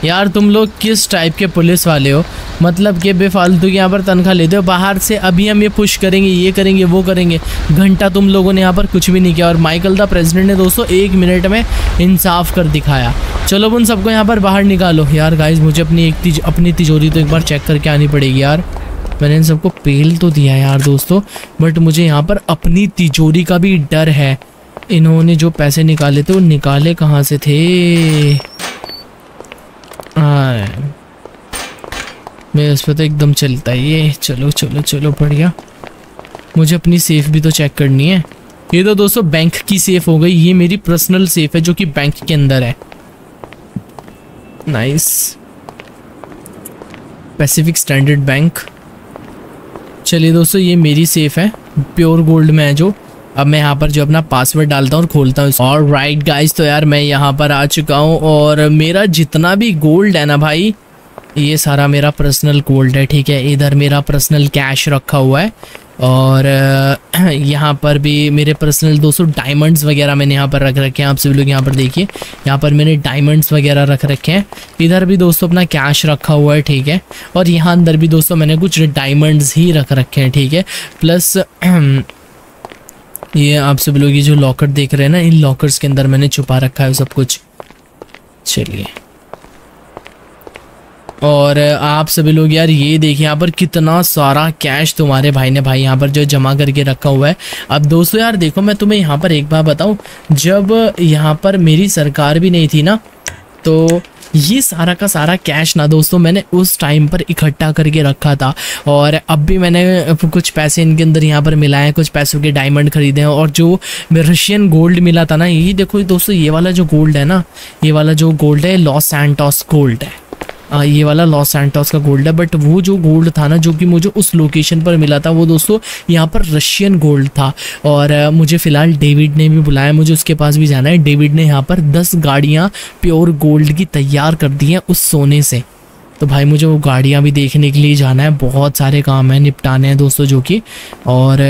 यार तुम लोग किस टाइप के पुलिस वाले हो, मतलब कि बेफालतू के यहाँ पर तनख्वाह लेते हो बाहर से। अभी हम ये पुश करेंगे, ये करेंगे, वो करेंगे, घंटा तुम लोगों ने यहाँ पर कुछ भी नहीं किया। और माइकल द प्रेसिडेंट ने दोस्तों एक मिनट में इंसाफ कर दिखाया। चलो उन सबको यहाँ पर बाहर निकालो। यार गाइज मुझे अपनी एक तिज, अपनी तिजोरी तो एक बार चेक करके आनी पड़ेगी। यार मैंने इन सबको पेल तो दिया यार दोस्तों, बट मुझे यहाँ पर अपनी तिजोरी का भी डर है। इन्होंने जो पैसे निकाले थे वो निकाले कहाँ से थे? हाँ मेरे उस पर तो एकदम चलता है ये। चलो चलो चलो बढ़िया। मुझे अपनी सेफ भी तो चेक करनी है। ये तो दोस्तों बैंक की सेफ हो गई, ये मेरी पर्सनल सेफ है जो कि बैंक के अंदर है। नाइस। Pacific standard bank. चलिए दोस्तों ये मेरी सेफ है, प्योर गोल्ड में है जो। अब मैं यहाँ पर जो अपना पासवर्ड डालता हूँ और खोलता हूँ। और राइट गाइज तो यार मैं यहाँ पर आ चुका हूँ और मेरा जितना भी गोल्ड है ना भाई, ये सारा मेरा पर्सनल गोल्ड है ठीक है। इधर मेरा पर्सनल कैश रखा हुआ है और यहाँ पर भी मेरे पर्सनल दोस्तों डायमंड्स वगैरह मैंने यहाँ पर रख रखे हैं। आप सभी लोग यहाँ पर देखिए, यहाँ पर मैंने डायमंड्स वगैरह रख रखे हैं। इधर भी दोस्तों अपना कैश रखा हुआ है ठीक है। और यहाँ अंदर भी दोस्तों मैंने कुछ डायमंड्स ही रख रखे हैं ठीक है। प्लस ये आप सभी लोग ये जो लॉकर देख रहे हैं ना, इन लॉकर्स के अंदर मैंने छुपा रखा है सब कुछ। चलिए और आप सभी लोग यार ये देखिए यहाँ पर कितना सारा कैश तुम्हारे भाई ने भाई यहाँ पर जो जमा करके रखा हुआ है। अब दोस्तों यार देखो मैं तुम्हें यहाँ पर एक बार बताऊँ, जब यहाँ पर मेरी सरकार भी नहीं थी ना, तो ये सारा का सारा कैश ना दोस्तों मैंने उस टाइम पर इकट्ठा करके रखा था। और अब भी मैंने कुछ पैसे इनके अंदर यहाँ पर मिलाए, कुछ पैसों के डायमंड खरीदे हैं। और जो रशियन गोल्ड मिला था ना, ये देखो दोस्तों ये वाला जो गोल्ड है ना, ये वाला जो गोल्ड है लॉस सैंटोस गोल्ड है। आ, ये वाला लॉस सैंटोस का गोल्ड है। बट वो जो गोल्ड था ना जो कि मुझे उस लोकेशन पर मिला था, वो दोस्तों यहाँ पर रशियन गोल्ड था। और आ, मुझे फ़िलहाल डेविड ने भी बुलाया, मुझे उसके पास भी जाना है। डेविड ने यहाँ पर दस गाड़ियाँ प्योर गोल्ड की तैयार कर दी हैं उस सोने से। तो भाई मुझे वो गाड़ियाँ भी देखने के लिए जाना है, बहुत सारे काम हैं निपटाने हैं दोस्तों जो कि। और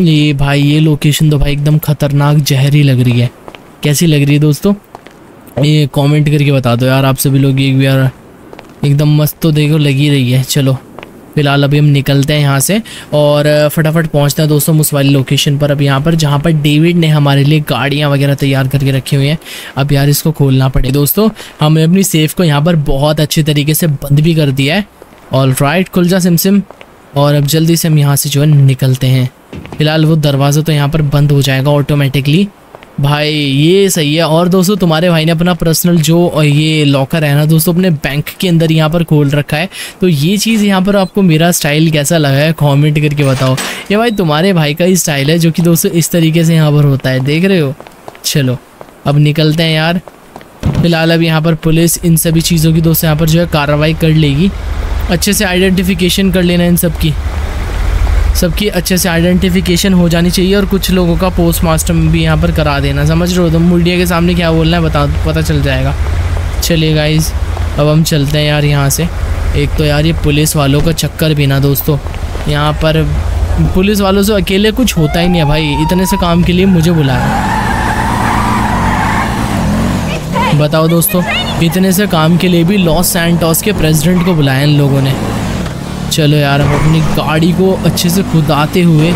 ये भाई ये लोकेशन तो भाई एकदम ख़तरनाक जहरी लग रही है। कैसी लग रही है दोस्तों ये कॉमेंट करके बता दो यार। आप सभी लोग एक बार एकदम मस्त तो देखो लगी रही है। चलो फिलहाल अभी हम निकलते हैं यहाँ से और फटाफट पहुँचते हैं दोस्तों उस वाली लोकेशन पर। अब यहाँ पर जहाँ पर डेविड ने हमारे लिए गाड़ियाँ वगैरह तैयार करके रखी हुई हैं। अब यार इसको खोलना पड़े दोस्तों, हमने अपनी सेफ को यहाँ पर बहुत अच्छे तरीके से बंद भी कर दिया है। ऑल राइट खुल जा सिम सिम। और अब जल्दी से हम यहाँ से जो है निकलते हैं। फिलहाल वो दरवाज़ा तो यहाँ पर बंद हो जाएगा ऑटोमेटिकली। भाई ये सही है। और दोस्तों तुम्हारे भाई ने अपना पर्सनल जो ये लॉकर है ना दोस्तों अपने बैंक के अंदर यहाँ पर खोल रखा है। तो ये चीज़ यहाँ पर आपको मेरा स्टाइल कैसा लगा है कमेंट करके बताओ। ये भाई तुम्हारे भाई का ही स्टाइल है जो कि दोस्तों इस तरीके से यहाँ पर होता है, देख रहे हो। चलो अब निकलते हैं यार। फिलहाल अब यहाँ पर पुलिस इन सभी चीज़ों की दोस्तों यहाँ पर जो है कार्रवाई कर लेगी। अच्छे से आइडेंटिफिकेशन कर लेना इन सब की सबकी अच्छे से आइडेंटिफिकेशन हो जानी चाहिए। और कुछ लोगों का पोस्टमार्टम भी यहाँ पर करा देना, समझ रहे हो तुम। मीडिया के सामने क्या बोलना है बता पता चल जाएगा। चलिए गाइस अब हम चलते हैं यार यहाँ से। एक तो यार ये पुलिस वालों का चक्कर भी ना दोस्तों, यहाँ पर पुलिस वालों से अकेले कुछ होता ही नहीं है भाई। इतने से काम के लिए मुझे बुलाया, बताओ दोस्तों इतने से काम के लिए भी लॉस सैंटोस के प्रेसिडेंट को बुलाया इन लोगों ने। चलो यार हम अपनी गाड़ी को अच्छे से खुदाते हुए,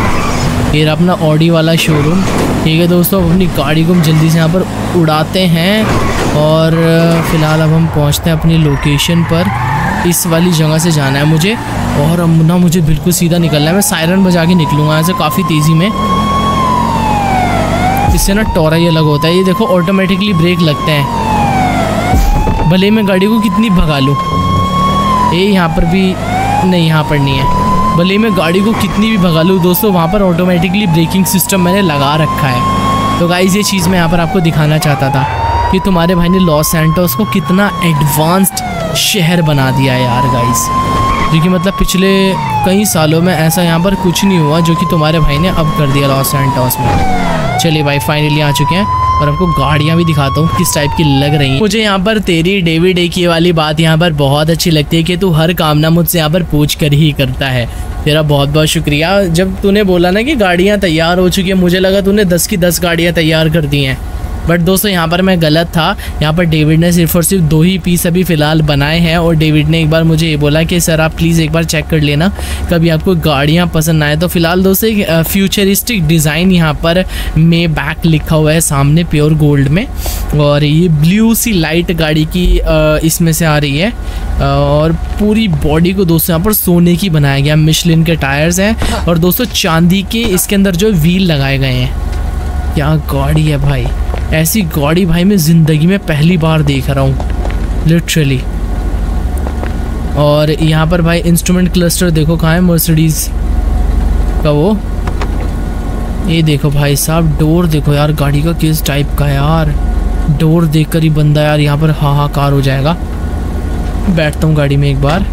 ये अपना ऑडी वाला शोरूम ठीक है दोस्तों। अपनी गाड़ी को हम जल्दी से यहाँ पर उड़ाते हैं। और फिलहाल अब हम पहुँचते हैं अपनी लोकेशन पर। इस वाली जगह से जाना है मुझे और अब ना मुझे बिल्कुल सीधा निकलना है। मैं सायरन बजा के निकलूँगा यहाँ से काफ़ी तेज़ी में, इससे ना टोरा ही अलग होता है। ये देखो ऑटोमेटिकली ब्रेक लगते हैं भले मैं गाड़ी को कितनी भगा लूँ। ये यहाँ पर भी नहीं, यहाँ पर नहीं है। भले मैं गाड़ी को कितनी भी भगा लूँ दोस्तों, वहाँ पर ऑटोमेटिकली ब्रेकिंग सिस्टम मैंने लगा रखा है। तो गाइज़ ये चीज़ मैं यहाँ पर आपको दिखाना चाहता था। कि तुम्हारे भाई ने लॉस सैंटोस को कितना एडवांस्ड शहर बना दिया है यार गाइस, जो कि मतलब पिछले कई सालों में ऐसा यहाँ पर कुछ नहीं हुआ जो कि तुम्हारे भाई ने अब कर दिया लॉस सैंटोस में। चलिए भाई फाइनली आ चुके हैं और आपको गाड़ियाँ भी दिखाता हूँ किस टाइप की लग रही है। मुझे यहाँ पर तेरी डेविड एक ये वाली बात यहाँ पर बहुत अच्छी लगती है कि तू हर काम ना मुझसे यहाँ पर पूछ कर ही करता है। तेरा बहुत बहुत शुक्रिया। जब तूने बोला ना कि गाड़ियाँ तैयार हो चुकी है, मुझे लगा तूने दस की दस गाड़ियाँ तैयार कर दी हैं, बट दोस्तों यहाँ पर मैं गलत था। यहाँ पर डेविड ने सिर्फ और सिर्फ दो ही पीस अभी फ़िलहाल बनाए हैं और डेविड ने एक बार मुझे ये बोला कि सर आप प्लीज़ एक बार चेक कर लेना कभी आपको गाड़ियाँ पसंद आए। तो फ़िलहाल दोस्तों एक फ्यूचरिस्टिक डिज़ाइन यहाँ पर मे बैक लिखा हुआ है सामने प्योर गोल्ड में, और ये ब्लू सी लाइट गाड़ी की इसमें से आ रही है, और पूरी बॉडी को दोस्तों यहाँ पर सोने की बनाया गया। मिशलिन के टायर्स हैं और दोस्तों चांदी के इसके अंदर जो व्हील लगाए गए हैं। क्या गाड़ी है भाई, ऐसी गाड़ी भाई मैं ज़िंदगी में पहली बार देख रहा हूँ लिटरली। और यहाँ पर भाई इंस्ट्रूमेंट क्लस्टर देखो कहाँ है, मर्सिडीज़ का वो, ये देखो भाई साहब। डोर देखो यार गाड़ी का किस टाइप का है यार, डोर देखकर ही बंदा यार यहाँ पर हाहाकार हो जाएगा। बैठता हूँ गाड़ी में एक बार।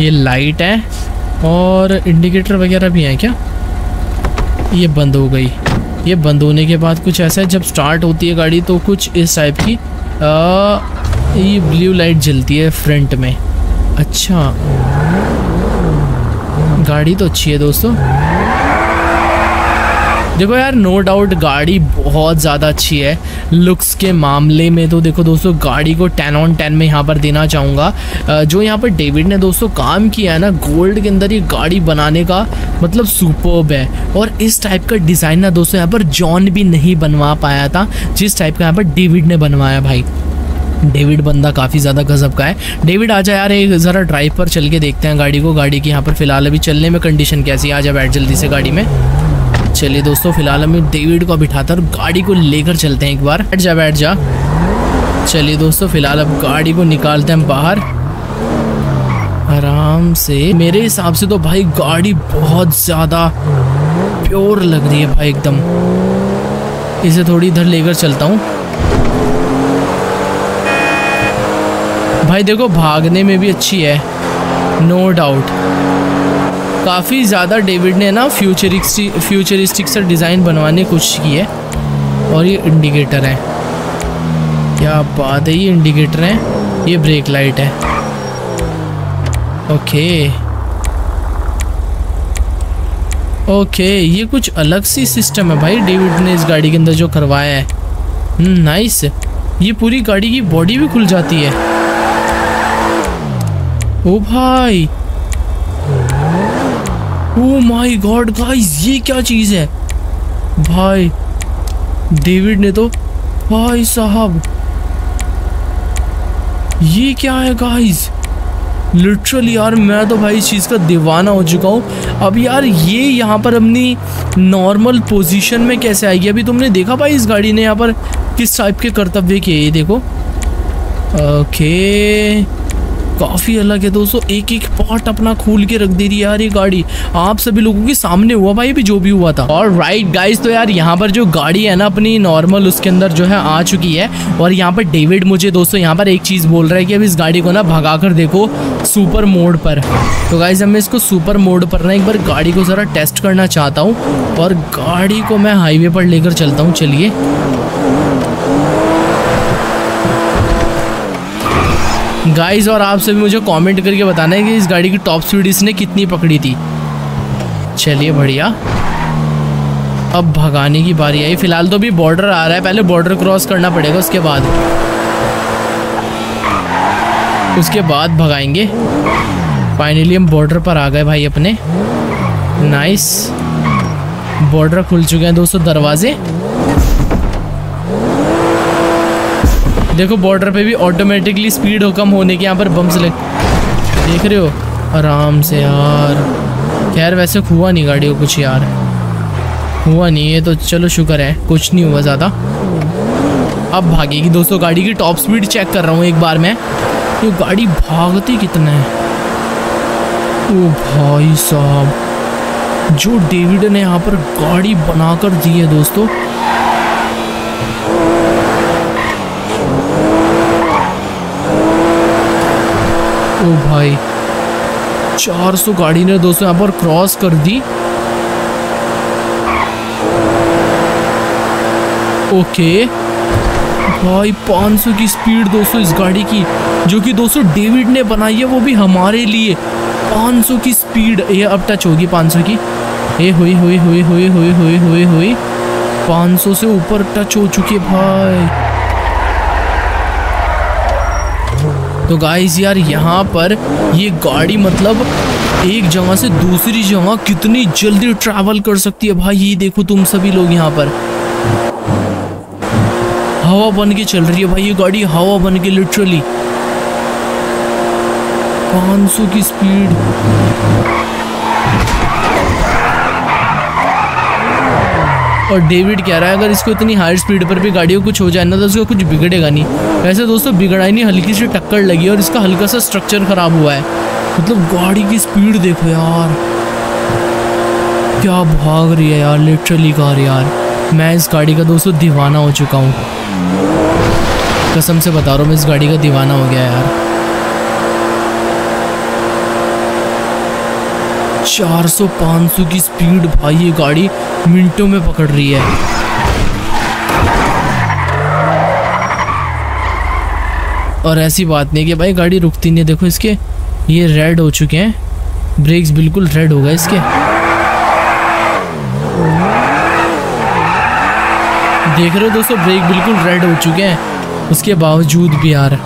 ये लाइट है और इंडिकेटर वगैरह भी हैं क्या? ये बंद हो गई। ये बंद होने के बाद कुछ ऐसा है, जब स्टार्ट होती है गाड़ी तो कुछ इस टाइप की आ, ये ब्लू लाइट जलती है फ्रंट में। अच्छा गाड़ी तो अच्छी है दोस्तों। देखो यार नो डाउट गाड़ी बहुत ज़्यादा अच्छी है लुक्स के मामले में। तो देखो दोस्तों गाड़ी को टेन ऑन टेन में यहाँ पर देना चाहूँगा। जो यहाँ पर डेविड ने दोस्तों काम किया है ना गोल्ड के अंदर, ये गाड़ी बनाने का मतलब सुपर्ब है। और इस टाइप का डिज़ाइन ना दोस्तों यहाँ पर जॉन भी नहीं बनवा पाया था जिस टाइप का यहाँ पर डेविड ने बनवाया। भाई डेविड बंदा काफ़ी ज़्यादा गजब का है। डेविड आजा यार, एक ज़रा ड्राइव पर चल के देखते हैं गाड़ी को। गाड़ी की यहाँ पर फ़िलहाल अभी चलने में कंडीशन कैसी है, आजा बैठ जल्दी से गाड़ी में। चलिए दोस्तों फिलहाल हमें डेविड को बिठाता और गाड़ी को लेकर चलते हैं एक बार। बैठ जा बैठ जा। चलिए दोस्तों फिलहाल अब गाड़ी को निकालते हैं बाहर आराम से। मेरे हिसाब से तो भाई गाड़ी बहुत ज़्यादा प्योर लग रही है भाई एकदम। इसे थोड़ी इधर लेकर चलता हूँ भाई। देखो भागने में भी अच्छी है नो डाउट। काफ़ी ज़्यादा डेविड ने ना फ्यूचरिस्टिक फ्यूचरिस्टिक से डिज़ाइन बनवाने कोशिश की है। और ये इंडिकेटर है, क्या बात है, ये इंडिकेटर है, ये ब्रेक लाइट है। ओके ओके ये कुछ अलग सी सिस्टम है भाई डेविड ने इस गाड़ी के अंदर जो करवाया है। नाइस, ये पूरी गाड़ी की बॉडी भी खुल जाती है। ओ भाई ओ माय गॉड गाइस, ये क्या चीज़ है भाई। डेविड ने तो भाई साहब ये क्या है गाइस लिटरली यार, मैं तो भाई इस चीज़ का दीवाना हो चुका हूँ। अब यार ये यहाँ पर अपनी नॉर्मल पोजीशन में कैसे आएगी? अभी तुमने देखा भाई इस गाड़ी ने यहाँ पर किस टाइप के कर्तव्य किए, ये देखो। ओके काफ़ी अलग है दोस्तों, एक एक पार्ट अपना खोल के रख दे रही है यार ये गाड़ी। आप सभी लोगों के सामने हुआ भाई भी जो भी हुआ था। और राइट गाइस, तो यार यहाँ पर जो गाड़ी है ना अपनी नॉर्मल उसके अंदर जो है आ चुकी है। और यहाँ पर डेविड मुझे दोस्तों यहाँ पर एक चीज़ बोल रहा है कि अब इस गाड़ी को ना भगा कर देखो सुपर मोड पर। तो गाइस हमें इसको सुपर मोड पर ना एक बार गाड़ी को ज़रा टेस्ट करना चाहता हूँ और गाड़ी को मैं हाईवे पर लेकर चलता हूँ। चलिए गाइस, और आप सभी मुझे कमेंट करके बताना है कि इस गाड़ी की टॉप स्पीड इसने कितनी पकड़ी थी। चलिए बढ़िया, अब भगाने की बारी आई। फिलहाल तो अभी बॉर्डर आ रहा है, पहले बॉर्डर क्रॉस करना पड़ेगा उसके बाद उसके बाद भगाएंगे। फाइनली हम बॉर्डर पर आ गए भाई अपने। नाइस, बॉर्डर खुल चुके हैं दोस्तों, दरवाजे देखो। बॉर्डर पे भी ऑटोमेटिकली स्पीड हो कम होने के यहाँ पर बम्स लग, देख रहे हो आराम से यार। खैर वैसे हुआ नहीं गाड़ी को कुछ यार, हुआ नहीं है तो चलो शुक्र है, कुछ नहीं हुआ ज़्यादा। अब भागेगी दोस्तों गाड़ी की टॉप स्पीड चेक कर रहा हूँ एक बार मैं, ये गाड़ी भागती कितना है। ओ भाई साहब जो डेविड ने यहाँ पर गाड़ी बनाकर दी है दोस्तों। ओ भाई चार सौ गाड़ी ने दोस्तों यहाँ पर क्रॉस कर दी। ओके भाई पाँच सौ की स्पीड दोस्तों इस गाड़ी की, जो कि दोस्तों डेविड ने बनाई है, वो भी हमारे लिए। पाँच सौ की स्पीड ये अब टच होगी पाँच सौ की। ये हुई हुई हुई हुई हुई हुई हुई हुई पाँच सौ से ऊपर टच हो चुकी है भाई। तो गाइस यार यहाँ पर ये गाड़ी मतलब एक जगह से दूसरी जगह कितनी जल्दी ट्रैवल कर सकती है भाई। ये देखो तुम सभी लोग, यहाँ पर हवा बन के चल रही है भाई ये गाड़ी, हवा बन के लिटरली। पाँच सौ की स्पीड। और डेविड कह रहा है अगर इसको इतनी हाई स्पीड पर भी गाड़ियों कुछ हो जाए ना तो इसको कुछ बिगड़ेगा नहीं। वैसे दोस्तों बिगड़ा ही नहीं, हल्की सी टक्कर लगी और इसका हल्का सा स्ट्रक्चर खराब हुआ है। मतलब गाड़ी की स्पीड देखो यार, क्या भाग रही है यार, लिटरली कार यार। मैं इस गाड़ी का दोस्तों दीवाना हो चुका हूँ, कसम से बता रहा हूँ, मैं इस गाड़ी का दीवाना हो गया यार। चार सौ पाँच सौ की स्पीड भाई ये गाड़ी मिनटों में पकड़ रही है। और ऐसी बात नहीं कि भाई गाड़ी रुकती नहीं। देखो इसके ये रेड हो चुके हैं, ब्रेक्स बिल्कुल रेड हो गए इसके। देख रहे हो दोस्तों ब्रेक बिल्कुल रेड हो चुके हैं, उसके बावजूद भी यार।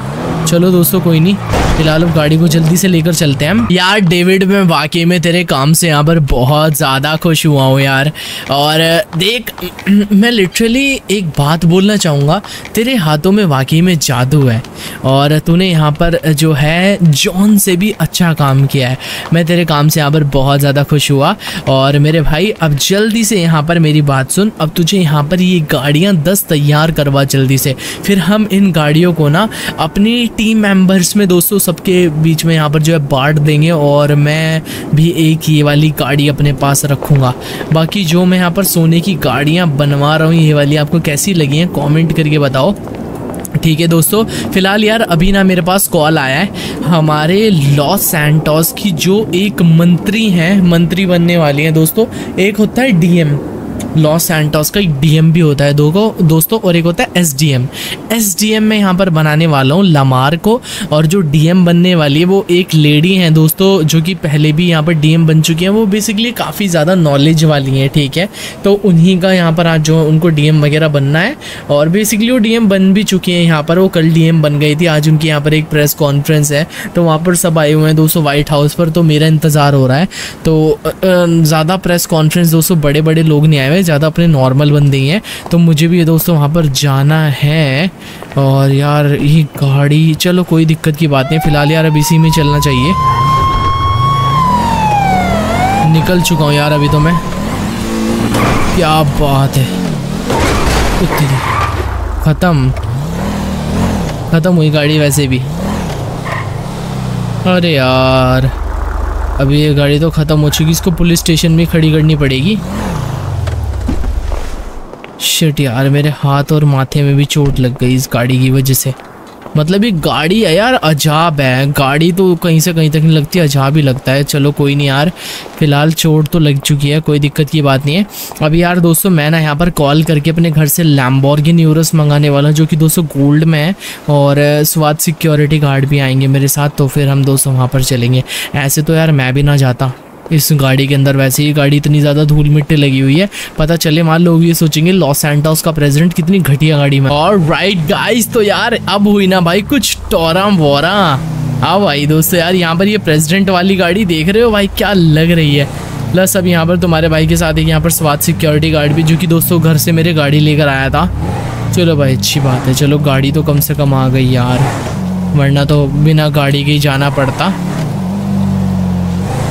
चलो दोस्तों कोई नहीं, फिलहाल अब गाड़ी को जल्दी से लेकर चलते हैं हम। यार डेविड मैं वाकई में तेरे काम से यहाँ पर बहुत ज़्यादा खुश हुआ हूँ यार। और देख मैं लिटरली एक बात बोलना चाहूँगा, तेरे हाथों में वाकई में जादू है और तूने यहाँ पर जो है जॉन से भी अच्छा काम किया है। मैं तेरे काम से यहाँ पर बहुत ज़्यादा खुश हुआ। और मेरे भाई अब जल्दी से यहाँ पर मेरी बात सुन, अब तुझे यहाँ पर ये गाड़ियाँ दस तैयार करवा जल्दी से, फिर हम इन गाड़ियों को ना अपनी टीम मेम्बर्स में दोस्तों सबके बीच में यहाँ पर जो है बांट देंगे। और मैं भी एक ये वाली गाड़ी अपने पास रखूँगा। बाकी जो मैं यहाँ पर सोने की गाड़ियाँ बनवा रहा हूँ, ये वाली आपको कैसी लगी हैं कमेंट करके बताओ। ठीक है दोस्तों, फिलहाल यार अभी ना मेरे पास कॉल आया है हमारे लॉस सैंटोस की, जो एक मंत्री हैं, मंत्री बनने वाली हैं दोस्तों। एक होता है डीएम, लॉस सैंटोस का एक डीएम भी होता है दो दोस्तों, और एक होता है एसडीएम। एसडीएम में यहाँ पर बनाने वाला हूँ लमार को, और जो डीएम बनने वाली है वो एक लेडी हैं दोस्तों, जो कि पहले भी यहाँ पर डीएम बन चुकी हैं। वो बेसिकली काफ़ी ज़्यादा नॉलेज वाली हैं, ठीक है। तो उन्हीं का यहाँ पर आज जो उनको डीएम वगैरह बनना है, और बेसिकली वो डीएम बन भी चुकी हैं यहाँ पर। वो कल डीएम बन गई थी, आज उनकी यहाँ पर एक प्रेस कॉन्फ्रेंस है, तो वहाँ पर सब आए हुए हैं दोस्तों वाइट हाउस पर। तो मेरा इंतज़ार हो रहा है। तो ज़्यादा प्रेस कॉन्फ्रेंस दोस्तों बड़े बड़े लोग नहीं आए हुए, ज़्यादा अपने नॉर्मल बंदे ही हैं। तो मुझे भी दोस्तों वहाँ पर जाना है। और यार ये गाड़ी, चलो कोई दिक्कत की बात नहीं, फ़िलहाल यार अब इसी में चलना चाहिए। निकल चुका हूँ यार अभी तो मैं, क्या बात है, उतरी, ख़त्म ख़त्म हुई गाड़ी वैसे भी। अरे यार अभी ये गाड़ी तो ख़त्म हो चुकी, इसको पुलिस स्टेशन में खड़ी करनी पड़ेगी। शिट यार मेरे हाथ और माथे में भी चोट लग गई इस गाड़ी की वजह से। मतलब ये गाड़ी है यार अजाब है, गाड़ी तो कहीं से कहीं तक नहीं लगती, अजाब ही लगता है। चलो कोई नहीं यार, फिलहाल चोट तो लग चुकी है, कोई दिक्कत की बात नहीं है। अभी यार दोस्तों मैं ना यहाँ पर कॉल करके अपने घर से लैम्बोर्गिनी यूरस मंगाने वाला हूँ, जो कि दोस्तों गोल्ड में है। और स्वाद सिक्योरिटी गार्ड भी आएंगे मेरे साथ, तो फिर हम दोस्तों वहाँ पर चलेंगे। ऐसे तो यार मैं भी ना जाता इस गाड़ी के अंदर, वैसे ही गाड़ी इतनी ज़्यादा धूल मिट्टी लगी हुई है, पता चले मान लोग ये सोचेंगे लॉस सैंटोस का प्रेसिडेंट कितनी घटिया गाड़ी में। ऑलराइट गाइस, तो यार अब हुई ना भाई कुछ टोराम वोरा। हाँ भाई दोस्तों यार यहाँ पर ये प्रेसिडेंट वाली गाड़ी देख रहे हो भाई क्या लग रही है। प्लस अब यहाँ पर तुम्हारे भाई के साथ एक यहाँ पर स्वाद सिक्योरिटी गार्ड भी, जो कि दोस्तों घर से मेरे गाड़ी लेकर आया था। चलो भाई अच्छी बात है, चलो गाड़ी तो कम से कम आ गई यार, वरना तो बिना गाड़ी के ही जाना पड़ता।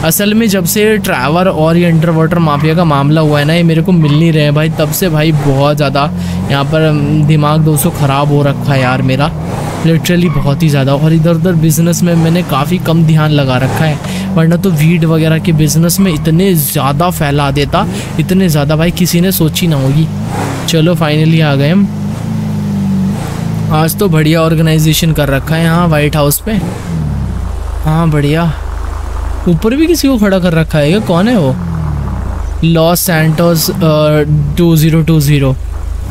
असल में जब से ट्रेवर और ये अंडरवाटर माफिया का मामला हुआ है ना, ये मेरे को मिल नहीं रहे हैं भाई, तब से भाई बहुत ज़्यादा यहाँ पर दिमाग दोस्तों ख़राब हो रखा है यार मेरा। लिटरली बहुत ही ज़्यादा। और इधर उधर बिज़नेस में मैंने काफ़ी कम ध्यान लगा रखा है, वरना तो वीड वगैरह के बिज़नेस में इतने ज़्यादा फैला देता, इतने ज़्यादा भाई किसी ने सोची ना होगी। चलो फाइनली आ गए हम। आज तो बढ़िया ऑर्गेनाइजेशन कर रखा है यहाँ वाइट हाउस पे। हाँ बढ़िया। ऊपर भी किसी को खड़ा कर रखा है, कौन है वो? Los Santos two zero two zero.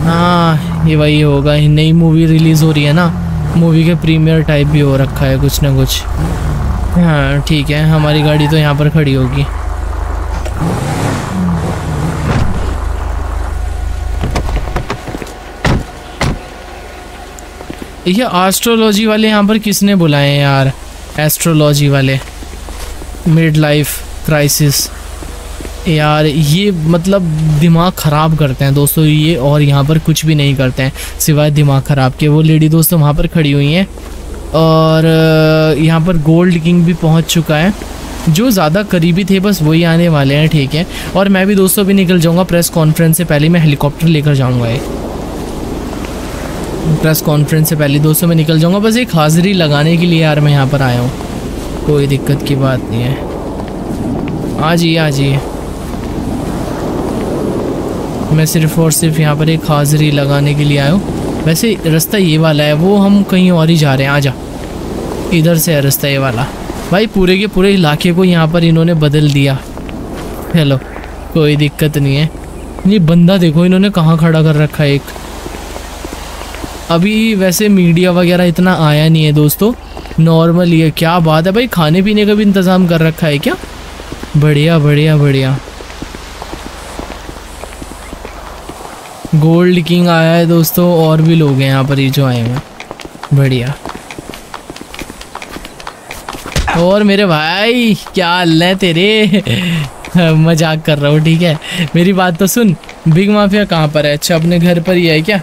हाँ ये वही होगा, नई मूवी रिलीज़ हो रही है ना, मूवी के प्रीमियर टाइप भी हो रखा है कुछ ना कुछ। हाँ ठीक है, हमारी गाड़ी तो यहाँ पर खड़ी होगी। ये एस्ट्रोलॉजी वाले यहाँ पर किसने बुलाए हैं यार? एस्ट्रोलॉजी वाले मिड लाइफ क्राइसिस यार, ये मतलब दिमाग ख़राब करते हैं दोस्तों ये, और यहाँ पर कुछ भी नहीं करते हैं सिवाय दिमाग ख़राब के। वो लेडी दोस्तों वहाँ पर खड़ी हुई हैं, और यहाँ पर गोल्ड किंग भी पहुँच चुका है, जो ज़्यादा करीबी थे बस वही आने वाले हैं। ठीक है, और मैं भी दोस्तों भी निकल जाऊँगा प्रेस कॉन्फ्रेंस से पहले, मैं हेलीकॉप्टर लेकर जाऊँगा। ये प्रेस कॉन्फ्रेंस से पहले दोस्तों मैं निकल जाऊंगा, बस एक हाज़िरी लगाने के लिए यार मैं यहाँ पर आया हूँ, कोई दिक्कत की बात नहीं है। आ जाइए आ जाइए, मैं सिर्फ़ और सिर्फ यहाँ पर एक हाज़िरी लगाने के लिए आया हूँ। वैसे रास्ता ये वाला है, वो हम कहीं और ही जा रहे हैं। आ जा, इधर से है रास्ता ये वाला। भाई पूरे के पूरे इलाके को यहाँ पर इन्होंने बदल दिया। चलो कोई दिक्कत नहीं है। ये बंदा देखो इन्होंने कहाँ खड़ा कर रखा है एक। अभी वैसे मीडिया वगैरह इतना आया नहीं है दोस्तों, नॉर्मल। ये क्या बात है भाई, खाने पीने का भी इंतज़ाम कर रखा है क्या? बढ़िया बढ़िया बढ़िया। गोल्ड किंग आया है दोस्तों, और भी लोग हैं यहाँ पर ये जो आए हैं। बढ़िया। और मेरे भाई क्या हाल है तेरे? मजाक कर रहा हूँ ठीक है, मेरी बात तो सुन। बिग माफिया कहाँ पर है? अच्छा अपने घर पर ही है क्या?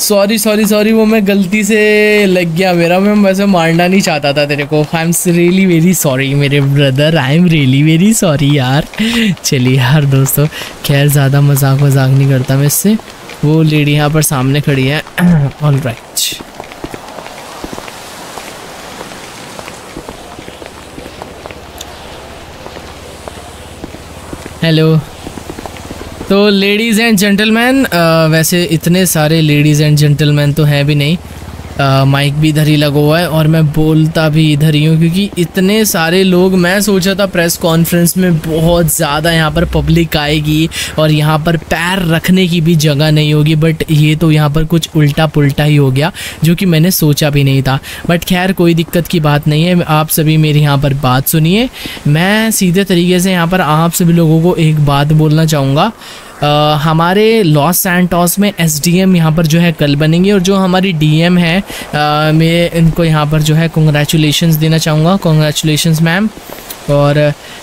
सॉरी सॉरी सॉरी, वो मैं गलती से लग गया मेरा, मैं वैसे मारना नहीं चाहता था तेरे को। I am really very sorry मेरे brother, I am really very sorry यार। चलिए यार दोस्तों, खैर ज़्यादा मजाक मजाक नहीं करता मैं इससे। वो लेडी यहाँ पर सामने खड़ी है। All right hello. तो लेडीज़ एंड जेंटलमैन, वैसे इतने सारे लेडीज़ एंड जेंटलमैन तो हैं भी नहीं, आ, माइक भी इधर ही लगा हुआ है और मैं बोलता भी इधर ही हूँ, क्योंकि इतने सारे लोग। मैं सोचा था प्रेस कॉन्फ्रेंस में बहुत ज़्यादा यहाँ पर पब्लिक आएगी और यहाँ पर पैर रखने की भी जगह नहीं होगी, बट ये तो यहाँ पर कुछ उल्टा पुल्टा ही हो गया, जो कि मैंने सोचा भी नहीं था। बट खैर कोई दिक्कत की बात नहीं है। आप सभी मेरी यहाँ पर बात सुनिए, मैं सीधे तरीके से यहाँ पर आप सभी लोगों को एक बात बोलना चाहूँगा। Uh, हमारे लॉस सैंटोस में एसडीएम यहाँ पर जो है कल बनेंगे, और जो हमारी डीएम है uh, मैं इनको यहाँ पर जो है कॉन्ग्रेचुलेशंस देना चाहूँगा। कॉन्ग्रेचुलेशंस मैम, और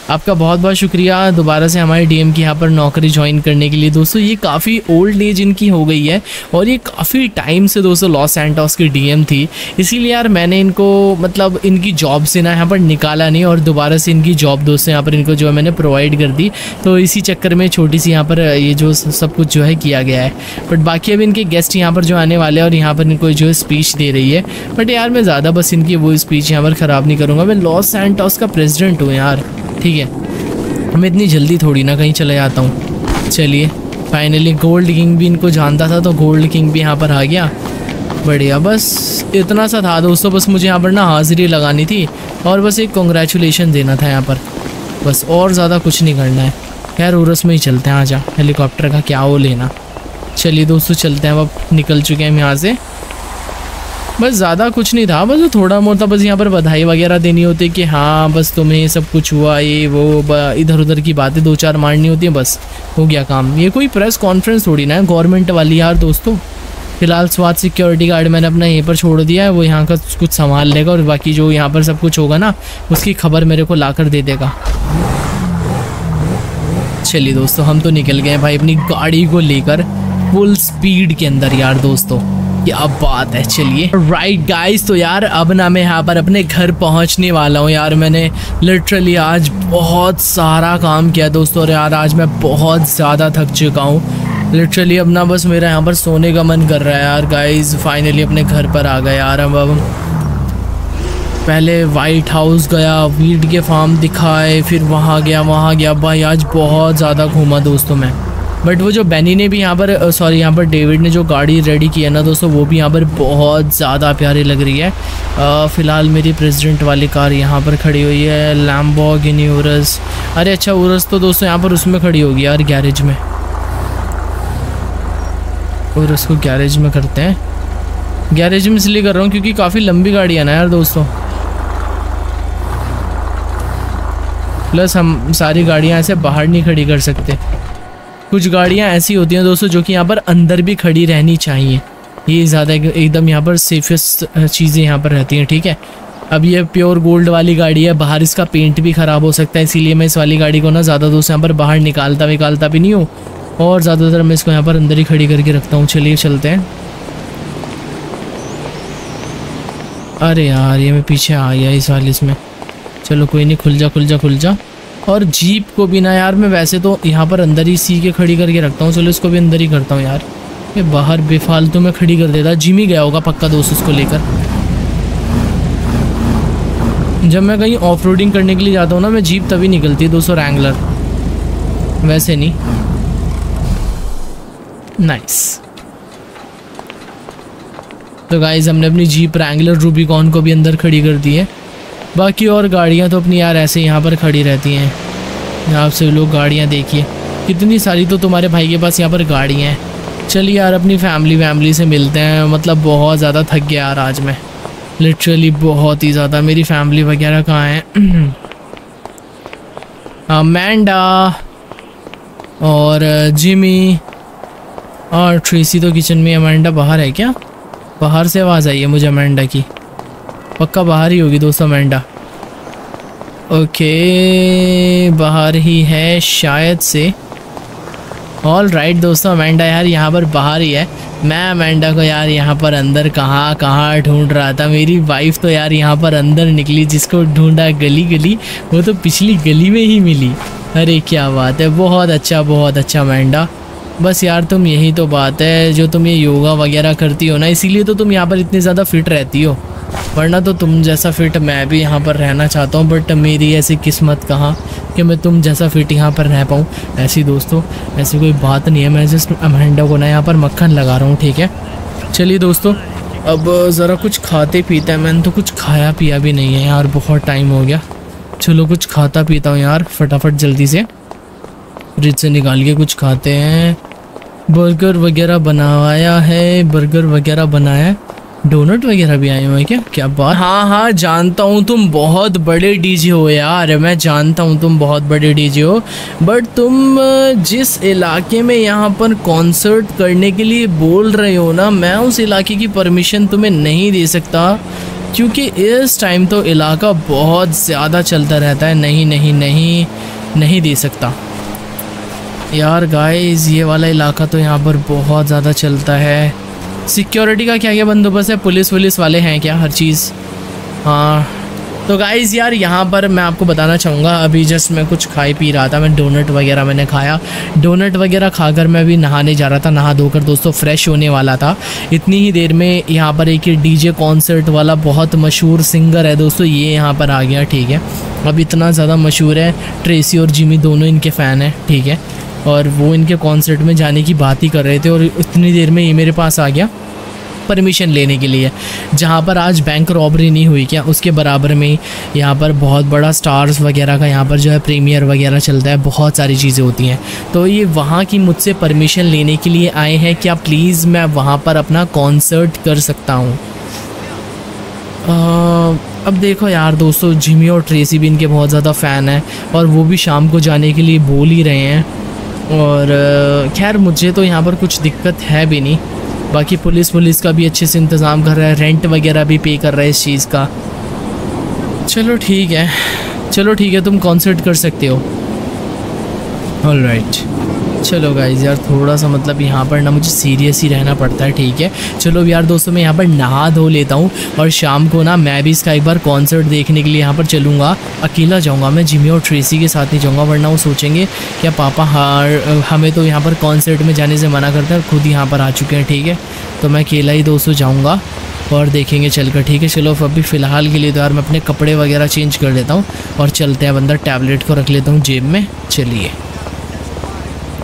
आपका बहुत बहुत शुक्रिया दोबारा से हमारे डीएम की यहाँ पर नौकरी ज्वाइन करने के लिए। दोस्तों ये काफ़ी ओल्ड एज इनकी हो गई है, और ये काफ़ी टाइम से दोस्तों लॉस सैंटोस की डीएम थी, इसीलिए यार मैंने इनको मतलब इनकी जॉब से ना यहाँ पर निकाला नहीं, और दोबारा से इनकी जॉब दोस्तों यहाँ पर इनको जो है मैंने प्रोवाइड कर दी। तो इसी चक्कर में छोटी सी यहाँ पर ये जो सब कुछ जो है किया गया है। बट बाकी अब इनके गेस्ट यहाँ पर जो आने वाले हैं, और यहाँ पर इनको जो स्पीच दे रही है, बट यार मैं ज़्यादा बस इनकी वो स्पीच यहाँ पर ख़राब नहीं करूँगा। मैं लॉस सैंटोस का प्रेसिडेंट यार ठीक है, मैं इतनी जल्दी थोड़ी ना कहीं चला जाता हूँ। चलिए फाइनली गोल्ड किंग भी इनको जानता था, तो गोल्ड किंग भी यहाँ पर आ गया। बढ़िया, बस इतना सा था दोस्तों, बस मुझे यहाँ पर ना हाज़िरी लगानी थी और बस एक कॉन्ग्रेचुलेशन देना था यहाँ पर, बस और ज़्यादा कुछ नहीं करना है। खैर उरस में ही चलते हैं। आजा, हेलीकॉप्टर का क्या वो लेना। चलिए दोस्तों चलते हैं, अब निकल चुके हैं हम यहाँ से। बस ज़्यादा कुछ नहीं था, बस थोड़ा मोटा बस यहाँ पर बधाई वगैरह देनी होती है कि हाँ बस तुम्हें सब कुछ हुआ, ये वो इधर उधर की बातें दो चार मारनी होती है, बस हो गया काम। ये कोई प्रेस कॉन्फ्रेंस थोड़ी ना है गवर्नमेंट वाली यार दोस्तों। फिलहाल स्वाद सिक्योरिटी गार्ड मैंने अपना यहीं पर छोड़ दिया है, वो यहाँ का कुछ संभाल लेगा, और बाकी जो यहाँ पर सब कुछ होगा ना उसकी खबर मेरे को ला कर दे देगा। चलिए दोस्तों हम तो निकल गए भाई अपनी गाड़ी को लेकर फुल स्पीड के अंदर यार दोस्तों, क्या बात है। चलिए राइट गाइस, तो यार अब ना मैं यहाँ पर अपने घर पहुँचने वाला हूँ यार। मैंने लिटरली आज बहुत सारा काम किया दोस्तों, और यार आज मैं बहुत ज़्यादा थक चुका हूँ, लिटरली अब ना बस मेरा यहाँ पर सोने का मन कर रहा है यार। गाइस फाइनली अपने घर पर आ गए यार। अब अब पहले वाइट हाउस गया, वीट के फार्म दिखाए, फिर वहाँ गया वहाँ गया। भाई आज बहुत ज़्यादा घूमा दोस्तों मैं। बट वो जो बेनी ने भी यहाँ पर सॉरी यहाँ पर डेविड ने जो गाड़ी रेडी की है ना दोस्तों, वो भी यहाँ पर बहुत ज़्यादा प्यारी लग रही है। फ़िलहाल मेरी प्रेसिडेंट वाली कार यहाँ पर खड़ी हुई है, लैम्बोर्गिनी यूरस। अरे अच्छा यूरस तो दोस्तों यहाँ पर उसमें खड़ी होगी यार, गैरेज में। और उसको गैरेज में करते हैं। गैरेज में इसलिए कर रहा हूँ क्योंकि काफ़ी लंबी गाड़ी है ना यार दोस्तों। प्लस हम सारी गाड़ियाँ ऐसे बाहर नहीं खड़ी कर सकते। कुछ गाड़ियाँ ऐसी होती हैं दोस्तों जो कि यहाँ पर अंदर भी खड़ी रहनी चाहिए। ये ज़्यादा एकदम यहाँ पर सेफेस्ट चीज़ें यहाँ पर रहती हैं। ठीक है, अब ये प्योर गोल्ड वाली गाड़ी है, बाहर इसका पेंट भी ख़राब हो सकता है, इसीलिए मैं इस वाली गाड़ी को ना ज़्यादा दोस्तों यहाँ पर बाहर निकालता निकालता भी नहीं हूँ और ज़्यादातर मैं इसको यहाँ पर अंदर ही खड़ी करके रखता हूँ। चलिए चलते हैं। अरे यार ये मैं पीछे आ गया इस वाले इसमें। चलो कोई नहीं, खुल जा खुल जा खुल जा। और जीप को भी ना यार मैं वैसे तो यहाँ पर अंदर ही सी के खड़ी करके रखता हूँ। चलो इसको भी अंदर ही करता हूँ यार, ये बाहर बेफालतू में खड़ी कर देता। जिम ही गया होगा पक्का दोस्त उसको लेकर। जब मैं कहीं ऑफ रोडिंग करने के लिए जाता हूँ ना मैं, जीप तभी निकलती है दोस्तों, रैंगलर वैसे नहीं। नाइस। तो गाइज हमने अपनी जीप रैंगलर रूबीकॉन को भी अंदर खड़ी कर दी है। बाकी और गाड़ियाँ तो अपनी यार ऐसे यहाँ पर खड़ी रहती हैं। आप सब लोग गाड़ियाँ देखिए कितनी सारी। तो तुम्हारे भाई के पास यहाँ पर गाड़ियाँ हैं। चलिए यार अपनी फैमिली वैमिली से मिलते हैं। मतलब बहुत ज़्यादा थक गया यार आज मैं, लिटरली बहुत ही ज़्यादा। मेरी फैमिली वगैरह कहाँ है? अमेंडा और जिमी और ट्रेसी तो किचन में। अमेंडा बाहर है क्या? बाहर से आवाज़ आई है मुझे अमेंडा की। पक्का बाहर ही होगी दोस्तों अमेंडा। ओके बाहर ही है शायद से। ऑल राइट दोस्तों, अमेंडा यार यहाँ पर बाहर ही है। मैं अमेंडा को यार यहाँ पर अंदर कहाँ कहाँ ढूंढ रहा था। मेरी वाइफ तो यार यहाँ पर अंदर निकली, जिसको ढूंढा गली गली वो तो पिछली गली में ही मिली। अरे क्या बात है, बहुत अच्छा बहुत अच्छा अमेंडा। बस यार तुम यही तो बात है, जो तुम ये योगा वगैरह करती हो ना इसीलिए तो तुम यहाँ पर इतनी ज़्यादा फिट रहती हो, वरना तो तुम जैसा फ़िट मैं भी यहाँ पर रहना चाहता हूँ। बट मेरी ऐसी किस्मत कहाँ कि मैं तुम जैसा फ़िट यहाँ पर रह पाऊँ। ऐसी दोस्तों ऐसी कोई बात नहीं है, मैं जस्ट अमेंडा को ना यहाँ पर मक्खन लगा रहा हूँ। ठीक है चलिए दोस्तों, अब ज़रा कुछ खाते पीते हैं। मैंने तो कुछ खाया पिया भी नहीं है यार, बहुत टाइम हो गया। चलो कुछ खाता पीता हूँ यार फटाफट, जल्दी से फ्रिज से निकाल के कुछ खाते हैं। बर्गर वगैरह बनाया है, बर्गर वगैरह बनाया है, डोनट वगैरह भी आए हुए हैं। क्या क्या बात। हाँ हाँ जानता हूँ तुम बहुत बड़े डीजे हो यार, मैं जानता हूँ तुम बहुत बड़े डीजे हो। बट तुम जिस इलाके में यहाँ पर कॉन्सर्ट करने के लिए बोल रहे हो ना, मैं उस इलाके की परमिशन तुम्हें नहीं दे सकता, क्योंकि इस टाइम तो इलाका बहुत ज़्यादा चलता रहता है। नहीं नहीं नहीं नहीं दे सकता यार। गाइस ये वाला इलाका तो यहाँ पर बहुत ज़्यादा चलता है। सिक्योरिटी का क्या क्या बंदोबस्त है? पुलिस वुलिस वाले हैं क्या? हर चीज़। हाँ तो गाइस यार यहाँ पर मैं आपको बताना चाहूँगा, अभी जस्ट मैं कुछ खाई पी रहा था। मैं डोनट वगैरह मैंने खाया, डोनट वगैरह खाकर मैं अभी नहाने जा रहा था। नहा धोकर दोस्तों फ्रेश होने वाला था। इतनी ही देर में यहाँ पर एक डीजे कॉन्सर्ट वाला बहुत मशहूर सिंगर है दोस्तों, ये यहाँ पर आ गया। ठीक है, अब इतना ज़्यादा मशहूर है, ट्रेसी और जिमी दोनों इनके फ़ैन हैं। ठीक है, और वो इनके कॉन्सर्ट में जाने की बात ही कर रहे थे और इतनी देर में ये मेरे पास आ गया परमिशन लेने के लिए। जहाँ पर आज बैंक रॉबरी नहीं हुई क्या, उसके बराबर में यहाँ पर बहुत बड़ा स्टार्स वगैरह का यहाँ पर जो है प्रीमियर वगैरह चलता है, बहुत सारी चीज़ें होती हैं। तो ये वहाँ की मुझसे परमिशन लेने के लिए आए हैं, क्या प्लीज़ मैं वहाँ पर अपना कॉन्सर्ट कर सकता हूँ? अब देखो यार दोस्तों, जिमी और ट्रेसी भी इनके बहुत ज़्यादा फ़ैन हैं और वो भी शाम को जाने के लिए बोल ही रहे हैं। और खैर मुझे तो यहाँ पर कुछ दिक्कत है भी नहीं। बाकी पुलिस पुलिस का भी अच्छे से इंतज़ाम कर रहा है, रेंट वगैरह भी पे कर रहा है इस चीज़ का। चलो ठीक है, चलो ठीक है, तुम कॉन्सर्ट कर सकते हो। All right. चलो गाइज यार थोड़ा सा मतलब यहाँ पर ना मुझे सीरियस ही रहना पड़ता है, ठीक है। चलो यार दोस्तों मैं यहाँ पर नहा धो लेता हूँ और शाम को ना मैं भी इसका एक बार कॉन्सर्ट देखने के लिए यहाँ पर चलूँगा। अकेला जाऊँगा मैं, जिमी और ट्रेसी के साथ नहीं जाऊँगा, वरना वो सोचेंगे क्या पापा हार हमें तो यहाँ पर कॉन्सर्ट में जाने से मना करता है, खुद यहाँ पर आ चुके हैं, ठीक है। तो मैं अकेला ही दोस्तों जाऊँगा और देखेंगे चलकर, ठीक है। चलो अभी फ़िलहाल के लिए तो यार मैं अपने कपड़े वगैरह चेंज कर लेता हूँ और चलते हैं अंदर। टैबलेट को रख लेता हूँ जेब में। चलिए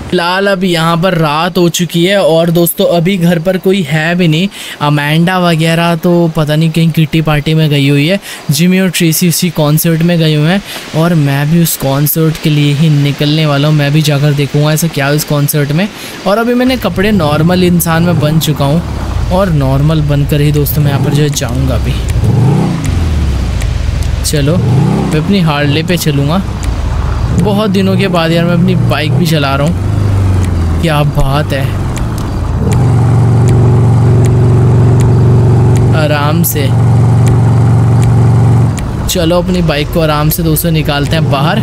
फिलहाल अब यहाँ पर रात हो चुकी है और दोस्तों अभी घर पर कोई है भी नहीं। अमेंडा वगैरह तो पता नहीं कहीं किटी पार्टी में गई हुई है, जिमी और ट्रेसी उसी कॉन्सर्ट में गए हुए हैं और मैं भी उस कॉन्सर्ट के लिए ही निकलने वाला हूँ। मैं भी जाकर देखूँगा ऐसा क्या है इस कॉन्सर्ट में। और अभी मैंने कपड़े नॉर्मल इंसान में बन चुका हूँ और नॉर्मल बनकर ही दोस्तों मैं यहाँ पर जो जाऊँगा अभी। चलो मैं अपनी हार्ले पे चलूँगा, बहुत दिनों के बाद यार मैं अपनी बाइक भी चला रहा हूँ, क्या बात है। आराम से चलो अपनी बाइक को आराम से दोस्तों निकालते हैं बाहर।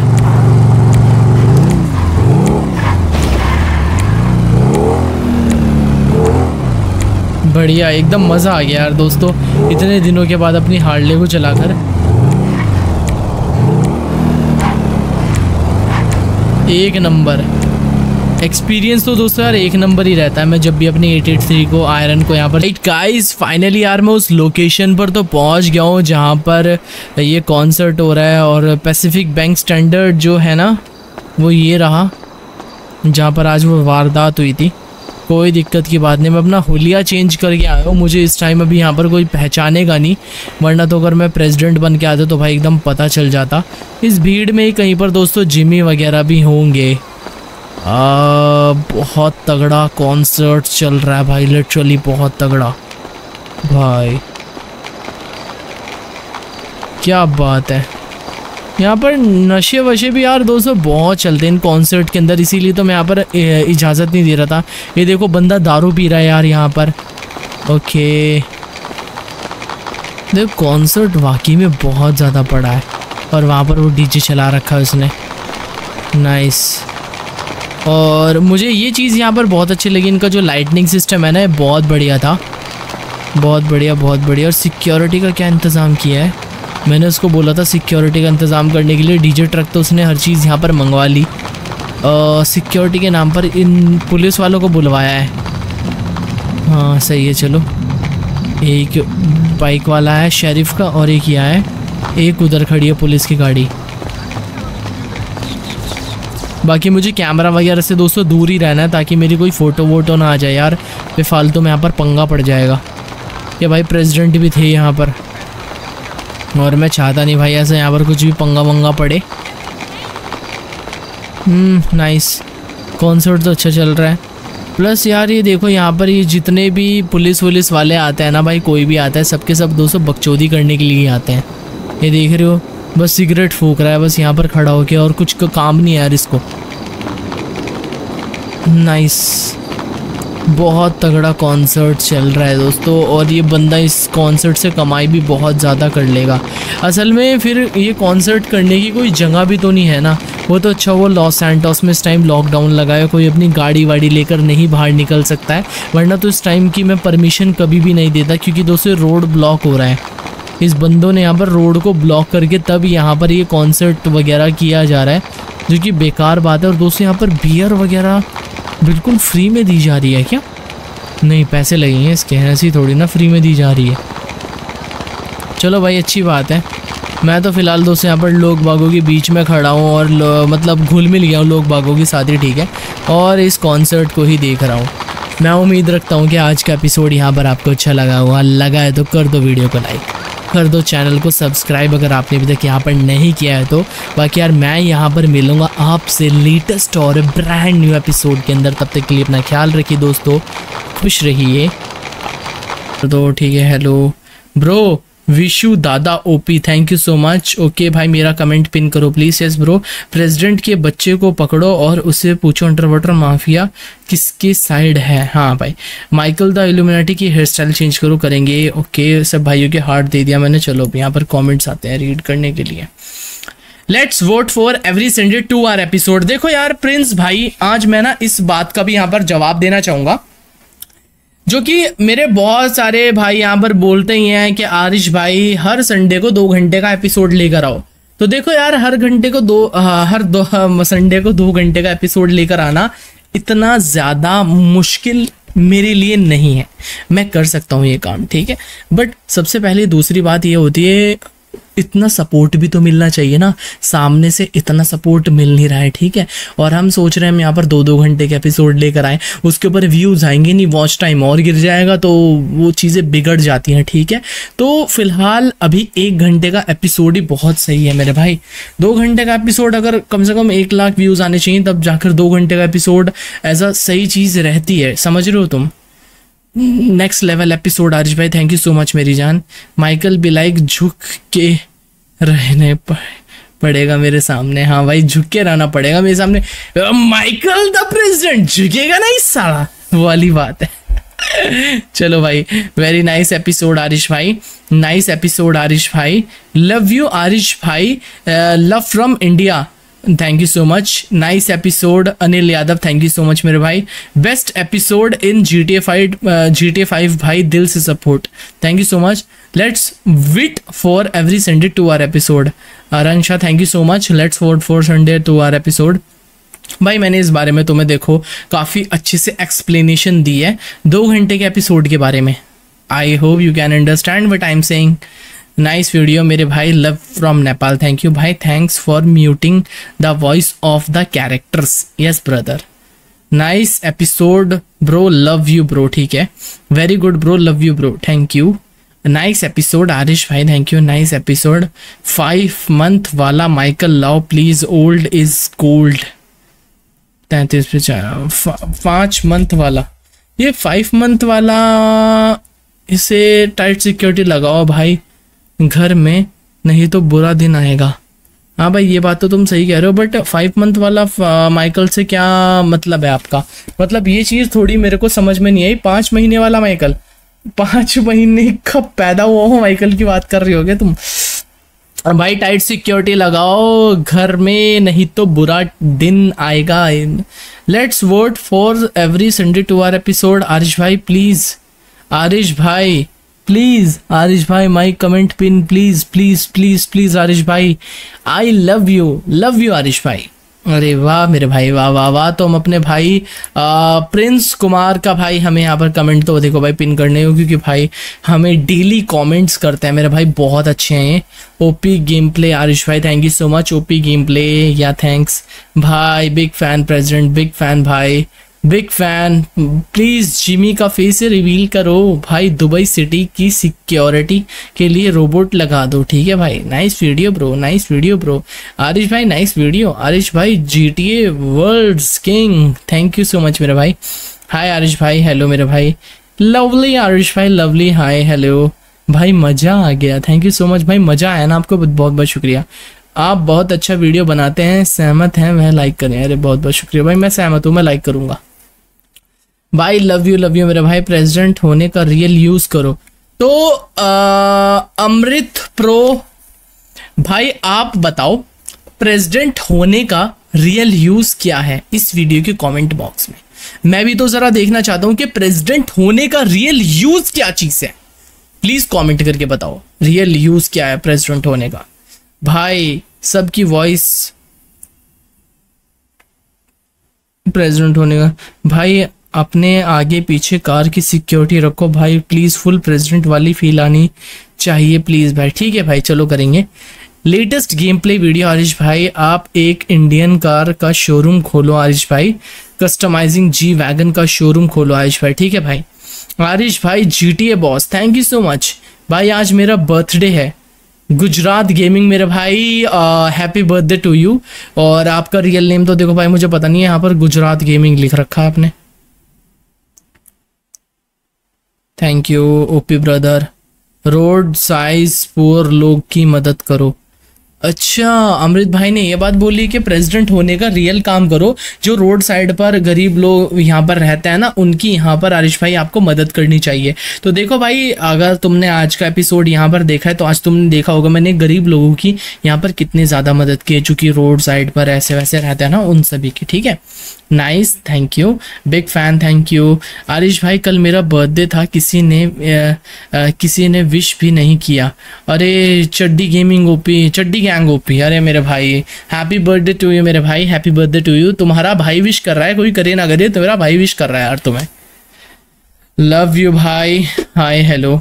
बढ़िया, एकदम मज़ा आ गया यार दोस्तों इतने दिनों के बाद अपनी हार्ले को चलाकर। एक नंबर एक्सपीरियंस तो दोस्तों यार एक नंबर ही रहता है। मैं जब भी अपनी एट एट थ्री को आयरन को यहाँ पर राइट गाइस फाइनली यार मैं उस लोकेशन पर तो पहुँच गया हूँ जहाँ पर ये कॉन्सर्ट हो रहा है। और पैसिफिक बैंक स्टैंडर्ड जो है ना वो ये रहा जहाँ पर आज वो वारदात हुई थी। कोई दिक्कत की बात नहीं, मैं अपना हुलिया चेंज करके आया हूँ। मुझे इस टाइम अभी यहाँ पर कोई पहचानेगा नहीं, वरना तो अगर मैं प्रेसिडेंट बन के आता तो भाई एकदम पता चल जाता। इस भीड़ में ही कहीं पर दोस्तों जिमी वगैरह भी होंगे। आ, बहुत तगड़ा कॉन्सर्ट चल रहा है भाई, लिटरली बहुत तगड़ा भाई, क्या बात है। यहाँ पर नशे वशे भी यार दोस्तों बहुत चलते हैं इन कॉन्सर्ट के अंदर, इसीलिए तो मैं यहाँ पर इजाज़त नहीं दे रहा था। ये देखो बंदा दारू पी रहा है यार यहाँ पर। ओके देखो कॉन्सर्ट वाकई में बहुत ज़्यादा पड़ा है और वहाँ पर वो डीजे चला रखा है उसने, नाइस। और मुझे ये चीज़ यहाँ पर बहुत अच्छी लगी, इनका जो लाइटनिंग सिस्टम है ना ये बहुत बढ़िया था, बहुत बढ़िया बहुत बढ़िया। और सिक्योरिटी का क्या इंतज़ाम किया है, मैंने उसको बोला था सिक्योरिटी का इंतज़ाम करने के लिए। डीजे ट्रक तो उसने हर चीज़ यहाँ पर मंगवा ली, सिक्योरिटी के नाम पर इन पुलिस वालों को बुलवाया है। हाँ सही है। चलो एक बाइक वाला है शेरिफ का और एक यहाँ है, एक उधर खड़ी है पुलिस की गाड़ी। बाकी मुझे कैमरा वगैरह से दोस्तों दूर ही रहना है ताकि मेरी कोई फ़ोटो वोटो ना आ जाए यार, बेफालतू में यहाँ पर पंगा पड़ जाएगा। ये भाई प्रेसिडेंट भी थे यहाँ पर और मैं चाहता नहीं भाई ऐसा यहाँ पर कुछ भी पंगा वंगा पड़े। हम्म नाइस, कॉन्सर्ट तो अच्छा चल रहा है। प्लस यार ये देखो यहाँ पर ये जितने भी पुलिस वुलिस वाले आते हैं ना भाई, कोई भी आता है, सबके सब दोस्तों बकचोदी करने के लिए आते हैं। ये देख रहे हो बस सिगरेट फूंक रहा है बस यहाँ पर खड़ा होके, और कुछ का काम नहीं है यार इसको। नाइस, बहुत तगड़ा कॉन्सर्ट चल रहा है दोस्तों और ये बंदा इस कॉन्सर्ट से कमाई भी बहुत ज़्यादा कर लेगा। असल में फिर ये कॉन्सर्ट करने की कोई जगह भी तो नहीं है ना, वो तो अच्छा वो लॉस सैंटोस में इस टाइम लॉकडाउन लगाया, कोई अपनी गाड़ी वाड़ी लेकर नहीं बाहर निकल सकता है, वरना तो इस टाइम की मैं परमिशन कभी भी नहीं देता क्योंकि दोस्तों रोड ब्लॉक हो रहा है। इस बंदों ने यहाँ पर रोड को ब्लॉक करके तब यहाँ पर ये कॉन्सर्ट वगैरह किया जा रहा है, जो कि बेकार बात है। और दोस्तों यहाँ पर बियर वगैरह बिल्कुल फ्री में दी जा रही है क्या? नहीं, पैसे लगे हैं इसके, ऐसी थोड़ी ना फ्री में दी जा रही है। चलो भाई अच्छी बात है। मैं तो फ़िलहाल दोस्तों यहाँ पर लोग बागों के बीच में खड़ा हूँ और मतलब घुल मिल गया हूँ लोग बागों के साथ ही, ठीक है, और इस कॉन्सर्ट को ही देख रहा हूँ। मैं उम्मीद रखता हूँ कि आज का एपिसोड यहाँ पर आपको अच्छा लगा हुआ लगा है तो कर दो वीडियो को लाइक, कर दो चैनल को सब्सक्राइब अगर आपने अभी तक यहाँ पर नहीं किया है तो। बाकी यार मैं यहाँ पर मिलूँगा आपसे लेटेस्ट और ब्रांड न्यू एपिसोड के अंदर, तब तक के लिए अपना ख्याल रखिए दोस्तों, खुश रहिए तो ठीक है। हेलो ब्रो, विशु दादा OP thank you so much. Okay भाई मेरा कमेंट पिन करो प्लीज़। यस ब्रो, प्रेसिडेंट के बच्चे को पकड़ो और उससे पूछो अंडरवाटर माफिया किसके साइड है। हाँ भाई, माइकल द इल्यूमिनाटी की हेयर स्टाइल चेंज करो, करेंगे। ओके सब भाइयों के हार्ट दे दिया मैंने। चलो अब यहाँ पर कमेंट्स आते हैं रीड करने के लिए। Let's vote for every Sunday two hour episode. देखो यार प्रिंस भाई, आज मैं ना इस बात का भी यहाँ पर जवाब देना चाहूँगा, जो कि मेरे बहुत सारे भाई यहाँ पर बोलते ही हैं कि आरिश भाई हर संडे को दो घंटे का एपिसोड लेकर आओ। तो देखो यार हर घंटे को दो आ, हर दो संडे को दो घंटे का एपिसोड लेकर आना इतना ज़्यादा मुश्किल मेरे लिए नहीं है, मैं कर सकता हूँ ये काम, ठीक है। बट सबसे पहले दूसरी बात ये होती है, इतना सपोर्ट भी तो मिलना चाहिए ना, सामने से इतना सपोर्ट मिल नहीं रहा है, ठीक है। और हम सोच रहे हैं हम यहाँ पर दो दो घंटे के एपिसोड लेकर आए, उसके ऊपर व्यूज़ आएंगे नहीं, वॉच टाइम और गिर जाएगा, तो वो चीज़ें बिगड़ जाती हैं, ठीक है। तो फिलहाल अभी एक घंटे का एपिसोड ही बहुत सही है मेरे भाई। दो घंटे का एपिसोड अगर कम से कम एक लाख व्यूज़ आने चाहिए, तब जाकर दो घंटे का एपिसोड एज अ सही चीज़ रहती है, समझ रहे हो तुम। नेक्स्ट लेवल एपिसोड आरिश भाई, थैंक यू सो मच मेरी जान। माइकल भी लाइक झुक के रहने पड़ेगा मेरे सामने। हाँ भाई झुक के रहना पड़ेगा मेरे सामने, माइकल द प्रेसिडेंट झुकेगा नहीं साला, वो वाली बात है। चलो भाई, वेरी नाइस एपिसोड आरिश भाई, नाइस एपिसोड आरिश भाई, लव यू आरिश भाई, love from India, thank you so much. Nice episode Anil Yadav, thank you so much मेरे भाई। Best episode in G T A five भाई, दिल से support, thank you so much. Let's wit for every Sunday two hour episode, रंशा thank you so much. Let's vote for Sunday two hour episode. भाई मैंने इस बारे में तुम्हें देखो काफ़ी अच्छे से एक्सप्लेनेशन दी है दो घंटे के एपिसोड के बारे में, I hope you can understand what I am saying. Nice video मेरे भाई, love from Nepal, thank you भाई, thanks for muting the voice of the characters, yes brother. Nice episode bro, love you bro, ठीक है, very good bro, love you bro, thank you. Nice episode Arish भाई, thank you, nice episode. Five month वाला Michael लाओ please, old is gold. तैंतीस पाँच month वाला, ये five month वाला इसे टाइट सिक्योरिटी लगाओ भाई घर में, नहीं तो बुरा दिन आएगा। हाँ भाई ये बात तो तुम सही कह रहे हो, बट फाइव मंथ वाला माइकल से क्या मतलब है आपका, मतलब ये चीज़ थोड़ी मेरे को समझ में नहीं आई। पाँच महीने वाला माइकल, पाँच महीने का पैदा हुआ हो माइकल की बात कर रही होगे तुम। भाई टाइट सिक्योरिटी लगाओ घर में, नहीं तो बुरा दिन आएगा। Let's vote for every Sunday two hour episode Arish भाई प्लीज़, आरिश भाई प्लीज़, आरिश भाई my comment pin please please please please Arish भाई, I love you, love you Arish भाई। अरे वाह मेरे भाई, वाह वाह वाह। तो हम अपने भाई आ, प्रिंस कुमार का भाई हमें यहाँ पर कमेंट तो देखो भाई पिन करने हो, क्योंकि भाई हमें डेली कमेंट्स करते हैं मेरे भाई, बहुत अच्छे हैं। ओपी गेम प्ले आरिश भाई, thank you so much OP game play, या थैंक्स भाई। Big fan president, big fan भाई, बिग फैन। प्लीज़ जिमी का फेस रिवील करो भाई, दुबई सिटी की सिक्योरिटी के लिए रोबोट लगा दो, ठीक है भाई। Nice video bro, nice video bro Arish भाई, नाइस वीडियो आरिश भाई। GTA worlds king, thank you so much मेरे भाई। हाय आरिश भाई, हेलो मेरे भाई, लवली आरिश भाई, लवली, हाय हेलो भाई, मज़ा आ गया, थैंक यू सो मच भाई, मज़ा आया ना आपको, बहुत बहुत शुक्रिया, आप बहुत अच्छा वीडियो बनाते हैं, सहमत हैं वह लाइक करें। अरे बहुत बहुत शुक्रिया भाई, मैं सहमत हूँ, मैं लाइक करूँगा भाई। लव यू लव यू मेरे भाई। प्रेसिडेंट होने का रियल यूज़ करो, तो अमृत प्रो भाई आप बताओ प्रेसिडेंट होने का रियल यूज़ क्या है इस वीडियो के कमेंट बॉक्स में, मैं भी तो ज़रा देखना चाहता हूँ कि प्रेसिडेंट होने का रियल यूज़ क्या चीज़ है, प्लीज़ कमेंट करके बताओ रियल यूज़ क्या है प्रेसिडेंट होने का। भाई सबकी वॉइस प्रेसिडेंट होने का, भाई अपने आगे पीछे कार की सिक्योरिटी रखो भाई प्लीज़, फुल प्रेसिडेंट वाली फील आनी चाहिए प्लीज़ भाई, ठीक है भाई चलो करेंगे। Latest game play video Arish भाई, आप एक इंडियन कार का शोरूम खोलो आरिश भाई, कस्टमाइजिंग जी वैगन का शोरूम खोलो आरिश भाई, ठीक है भाई। आरिश भाई GTA boss, thank you so much भाई, आज मेरा बर्थडे है। गुजरात गेमिंग मेरे भाई, हैप्पी बर्थडे टू यू। और आपका रियल नेम तो देखो भाई मुझे पता नहीं है, यहाँ पर गुजरात गेमिंग लिख रखा है आपने, thank you OP brother. Road side poor लोग की मदद करो, अच्छा, अमृत भाई ने ये बात बोली कि प्रेसिडेंट होने का रियल काम करो, जो रोड साइड पर गरीब लोग यहाँ पर रहते हैं ना, उनकी यहाँ पर आरिश भाई आपको मदद करनी चाहिए। तो देखो भाई, अगर तुमने आज का एपिसोड यहाँ पर देखा है तो आज तुमने देखा होगा मैंने गरीब लोगों की यहाँ पर कितनी ज़्यादा मदद की है, चूँकि रोड साइड पर ऐसे वैसे रहते हैं ना, उन सभी की। ठीक है, nice, thank you, big fan, thank you Arish भाई। कल मेरा बर्थडे था, किसी ने आ, आ, किसी ने विश भी नहीं किया। अरे चड्डी गेमिंग ओपी, चड्डी गैंग ओपी, अरे मेरे भाई हैप्पी बर्थडे टू यू मेरे भाई, हैप्पी बर्थडे टू यू। तुम्हारा भाई विश कर रहा है, कोई करे ना करे, तुम्हारा भाई विश कर रहा है यार तुम्हें। लव यू भाई, हाय हेलो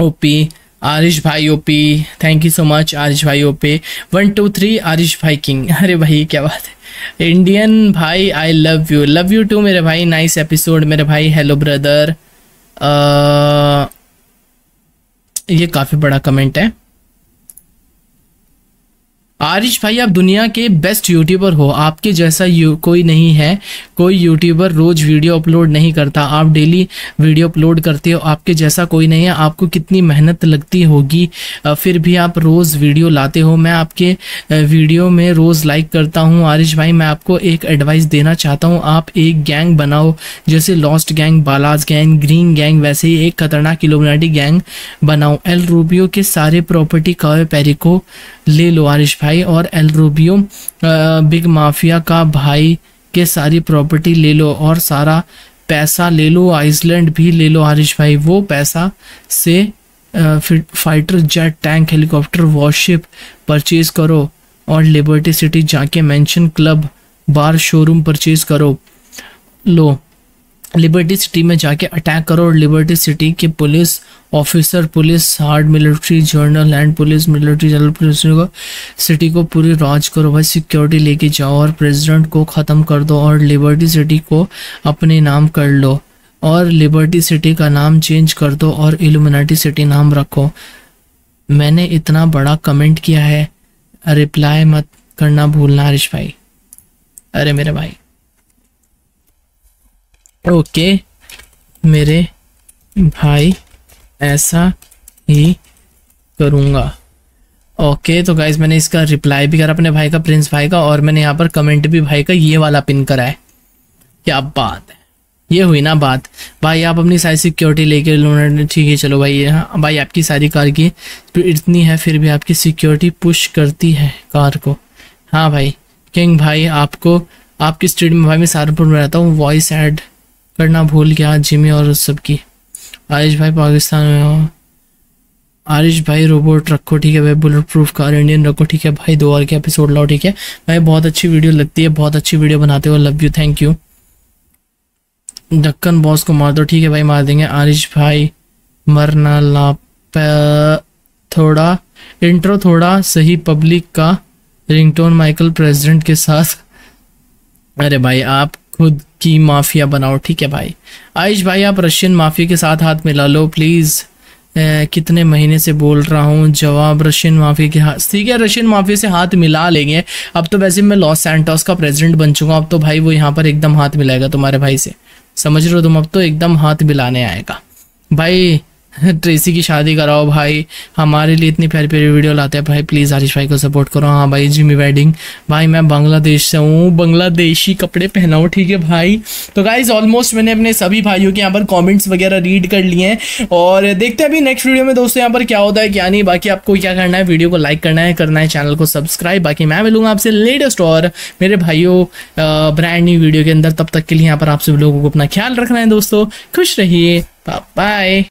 ओपी, आरिश भाई OP, thank you so much Arish भाई OP. One two three Arish भाई किंग, अरे भाई क्या बात है। इंडियन भाई I love you, love you too मेरे भाई, नाइस एपिसोड मेरे भाई, हेलो ब्रदर। ये काफ़ी बड़ा कमेंट है। आरिश भाई आप दुनिया के बेस्ट यूट्यूबर हो, आपके जैसा यू कोई नहीं है, कोई यूट्यूबर रोज वीडियो अपलोड नहीं करता, आप डेली वीडियो अपलोड करते हो, आपके जैसा कोई नहीं है। आपको कितनी मेहनत लगती होगी, फिर भी आप रोज़ वीडियो लाते हो। मैं आपके वीडियो में रोज़ लाइक करता हूं। आरिश भाई मैं आपको एक एडवाइस देना चाहता हूँ, आप एक गैंग बनाओ, जैसे lost gang, Ballas gang, green gang, वैसे ही एक खतरनाक इल्यूमिनेटी गैंग बनाओ। एल रूबियो के सारे प्रॉपर्टी कावे पेरिको ले लो आरिश भाई, और एल रूबियो बिग माफिया का भाई के सारी प्रॉपर्टी ले लो और सारा पैसा ले लो, आइसलैंड भी ले लो आरिश भाई। वो पैसा से आ, fighter jet, tank, helicopter, warship purchase करो और लिबर्टी सिटी जाके mansion club bar showroom purchase करो। लो लिबर्टी सिटी में जाके अटैक करो और लिबर्टी सिटी के police officer, police hard military general and police military general police को सिटी को पूरी राज करो भाई। सिक्योरिटी लेके जाओ और प्रेसिडेंट को ख़त्म कर दो और लिबर्टी सिटी को अपने नाम कर लो और लिबर्टी सिटी का नाम चेंज कर दो और इल्यूमिनेटी सिटी नाम रखो। मैंने इतना बड़ा कमेंट किया है, रिप्लाई मत करना भूलना हरीश भाई। अरे मेरे भाई ओके okay, मेरे भाई ऐसा ही करूँगा। ओके okay, तो गाइज मैंने इसका रिप्लाई भी करा अपने भाई का, प्रिंस भाई का, और मैंने यहाँ पर कमेंट भी भाई का ये वाला पिन करा है। क्या बात है, ये हुई ना बात भाई। आप अपनी सारी सिक्योरिटी लेके लोन, ठीक है चलो भाई। हाँ भाई आपकी सारी कार की इतनी है, फिर भी आपकी सिक्योरिटी पुश करती है कार को। हाँ भाई किंग भाई, आपको आपकी स्ट्रीट में भाई मैं सहारनपुर में रहता हूँ। वॉइस ऐड करना भूल गया जिमी और उस सब की। आरिश भाई पाकिस्तान में हो, आरिश भाई रोबोट रखो ठीक है भाई, बुलेट प्रूफ कार इंडियन रखो ठीक है भाई, दो और के एपिसोड लाओ ठीक है भाई, बहुत अच्छी वीडियो लगती है, बहुत अच्छी वीडियो बनाते हो, लव यू थैंक यू। ढक्कन बॉस को मार दो ठीक है भाई, मार देंगे आरिश भाई, मरना लाप। थोड़ा इंट्रो थोड़ा सही पब्लिक का, रिंगटोन माइकल प्रेसिडेंट के साथ। अरे भाई आप खुद की माफिया बनाओ ठीक है भाई। आइश भाई आप रशियन माफिया के साथ हाथ मिला लो प्लीज़, कितने महीने से बोल रहा हूँ जवाब रशियन माफिया के हाथ। ठीक है रशियन माफिया से हाथ मिला लेंगे। अब तो वैसे मैं लॉस सैंटोस का प्रेसिडेंट बन चुका हूँ, अब तो भाई वो यहाँ पर एकदम हाथ मिलाएगा तुम्हारे भाई से, समझ रहे हो तुम, अब तो एकदम हाथ मिलाने आएगा भाई। ट्रेसी की शादी कराओ भाई, हमारे लिए इतनी प्यारी प्यारी वीडियो लाते हैं भाई, प्लीज़ आरिश भाई को सपोर्ट करो। हाँ भाई जिमी वेडिंग भाई, मैं बांग्लादेश से हूँ, बांग्लादेशी कपड़े पहनाओ ठीक है भाई। तो गाइज ऑलमोस्ट मैंने अपने सभी भाइयों के यहाँ पर कमेंट्स वगैरह रीड कर लिए हैं और देखते हैं अभी नेक्स्ट वीडियो में दोस्तों यहाँ पर क्या होता है क्या नहीं। बाकी आपको क्या करना है, वीडियो को लाइक करना है, करना है चैनल को सब्सक्राइब। बाकी मैं मिलूंगा आपसे लेटेस्ट और मेरे भाइयों ब्रांड न्यू वीडियो के अंदर। तब तक के लिए यहाँ पर आप सभी लोगों को अपना ख्याल रखना है दोस्तों, खुश रहिए, बाय।